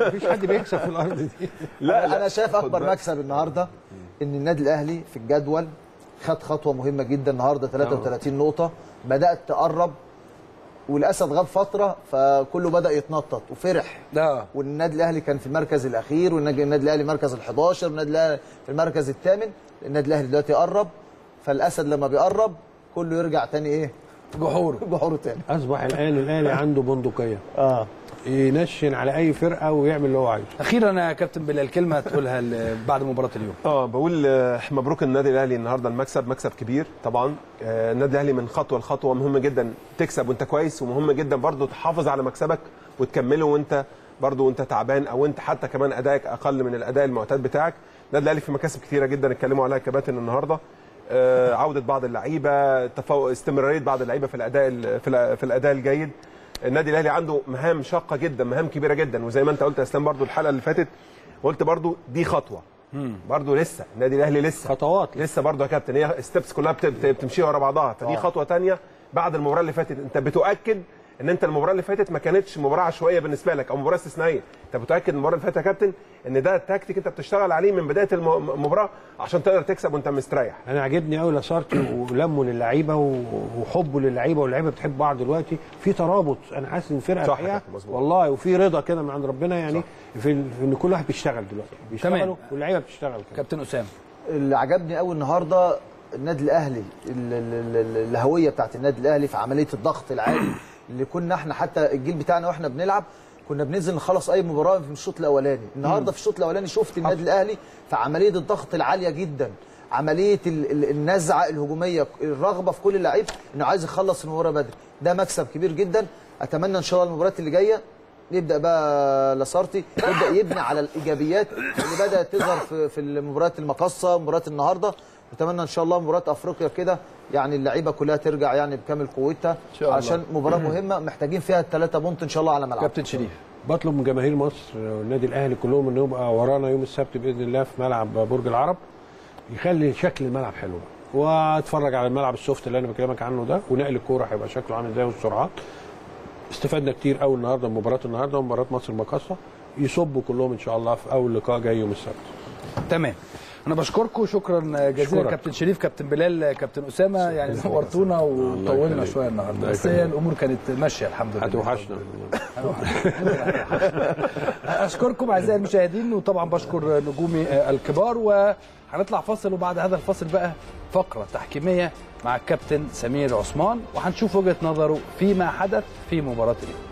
مفيش حد بيكسب في الارض دي. لا انا شايف اكبر مكسب النهارده ان النادي الاهلي في الجدول خد خطوه مهمه جدا النهارده، ثلاثة وثلاثين نقطة، بدات تقرب، والاسد غاب فتره فكله بدا يتنطط وفرح. لا والنادي الاهلي كان في المركز الاخير، والنادي الاهلي مركز ال11 والنادي الاهلي في المركز الثامن. النادي الاهلي دلوقتي قرب، فالاسد لما بيقرب كله يرجع تاني ايه جحوره جحوره تاني. اصبح الان الاهلي عنده بندقيه، اه ينشن على اي فرقه ويعمل اللي هو عايزه. اخيرا يا كابتن بلال كلمه هتقولها بعد مباراه اليوم. اه بقول مبروك النادي الاهلي النهارده، المكسب مكسب كبير طبعا. آه النادي الاهلي من خطوه لخطوه، مهم جدا تكسب وانت كويس، ومهم جدا برضو تحافظ على مكسبك وتكمله وانت برضو وانت تعبان، او انت حتى كمان ادائك اقل من الاداء المعتاد بتاعك. النادي الاهلي في مكاسب كثيره جدا اتكلموا عليها كباتن النهارده، آه عوده بعض اللعيبه، تفوق استمراريه بعض اللعيبه في الاداء في الاداء الجيد. النادي الاهلي عنده مهام شاقه جدا، مهام كبيره جدا، وزي ما انت قلت يا اسلام برضو الحلقه اللي فاتت، قلت برضو دي خطوه، برضو لسه النادي الاهلي لسه خطوات لسه برضو يا كابتن، هي ستيبس كلها بتمشي ورا بعضها. فدي خطوه ثانيه بعد المباراه اللي فاتت، انت بتؤكد ان انت المباراه اللي فاتت ما كانتش مباراه عشوائيه بالنسبه لك او مباراه استثنائيه، انت بتؤكد المباراه اللي فاتت يا كابتن ان ده التكتيك انت بتشتغل عليه من بدايه المباراه عشان تقدر تكسب وانت مستريح. انا عجبني قوي لاسارتي ولمه للعيبه وحبه للعيبه، واللعيبه بتحب بعض دلوقتي، في ترابط، انا حاسس ان فرقه الحقيقه والله، وفي رضا كده من عند ربنا، يعني في ان كل واحد بيشتغل دلوقتي، بيشتغلوا واللعيبه بتشتغل كده. كابتن اسامه اللي عجبني قوي النهارده النادي الاهلي، الهويه بتاعت النادي الاهلي في عمليه الضغط العالي اللي كنا احنا حتى الجيل بتاعنا واحنا بنلعب كنا بننزل نخلص اي مباراه في الشوط الاولاني. النهارده في الشوط الاولاني شفت النادي الاهلي في عمليه الضغط العاليه جدا، عمليه النزعه الهجوميه، الرغبه في كل لعيب انه عايز يخلص المباراه بدري. ده مكسب كبير جدا، اتمنى ان شاء الله المباريات اللي جايه يبدا بقى لاسارتي يبدا يبني على الايجابيات اللي بدات تظهر في في مباراه المقصه ومباراه النهارده. اتمنى ان شاء الله مباراه افريقيا كده يعني اللعيبه كلها ترجع يعني بكامل قوتها، عشان مباراه مهمه محتاجين فيها الثلاثه بونت ان شاء الله على ملعب. كابتن شريف بطلب من جماهير مصر والنادي الاهلي كلهم انه يبقى ورانا يوم السبت باذن الله في ملعب برج العرب، يخلي شكل الملعب حلو، واتفرج على الملعب السوفت اللي انا بكلمك عنه ده، ونقل الكوره هيبقى شكله عامل ازاي والسرعات. استفدنا كتير قوي النهارده من مباراه النهارده ومباراه مصر المقاصه، يصبوا كلهم ان شاء الله في اول لقاء جاي يوم السبت. تمام. انا بشكركم شكرا جزيلا كابتن شريف، كابتن بلال، كابتن اسامه، يعني نورتونا وطولنا شويه النهارده، بس هي الامور كانت ماشيه الحمد لله. هتوحشنا. اشكركم اعزائي المشاهدين، وطبعا بشكر نجومي الكبار، وهنطلع فاصل، وبعد هذا الفاصل بقى فقره تحكيميه مع الكابتن سمير عثمان، وهنشوف وجهه نظره فيما حدث في مباراه اليوم.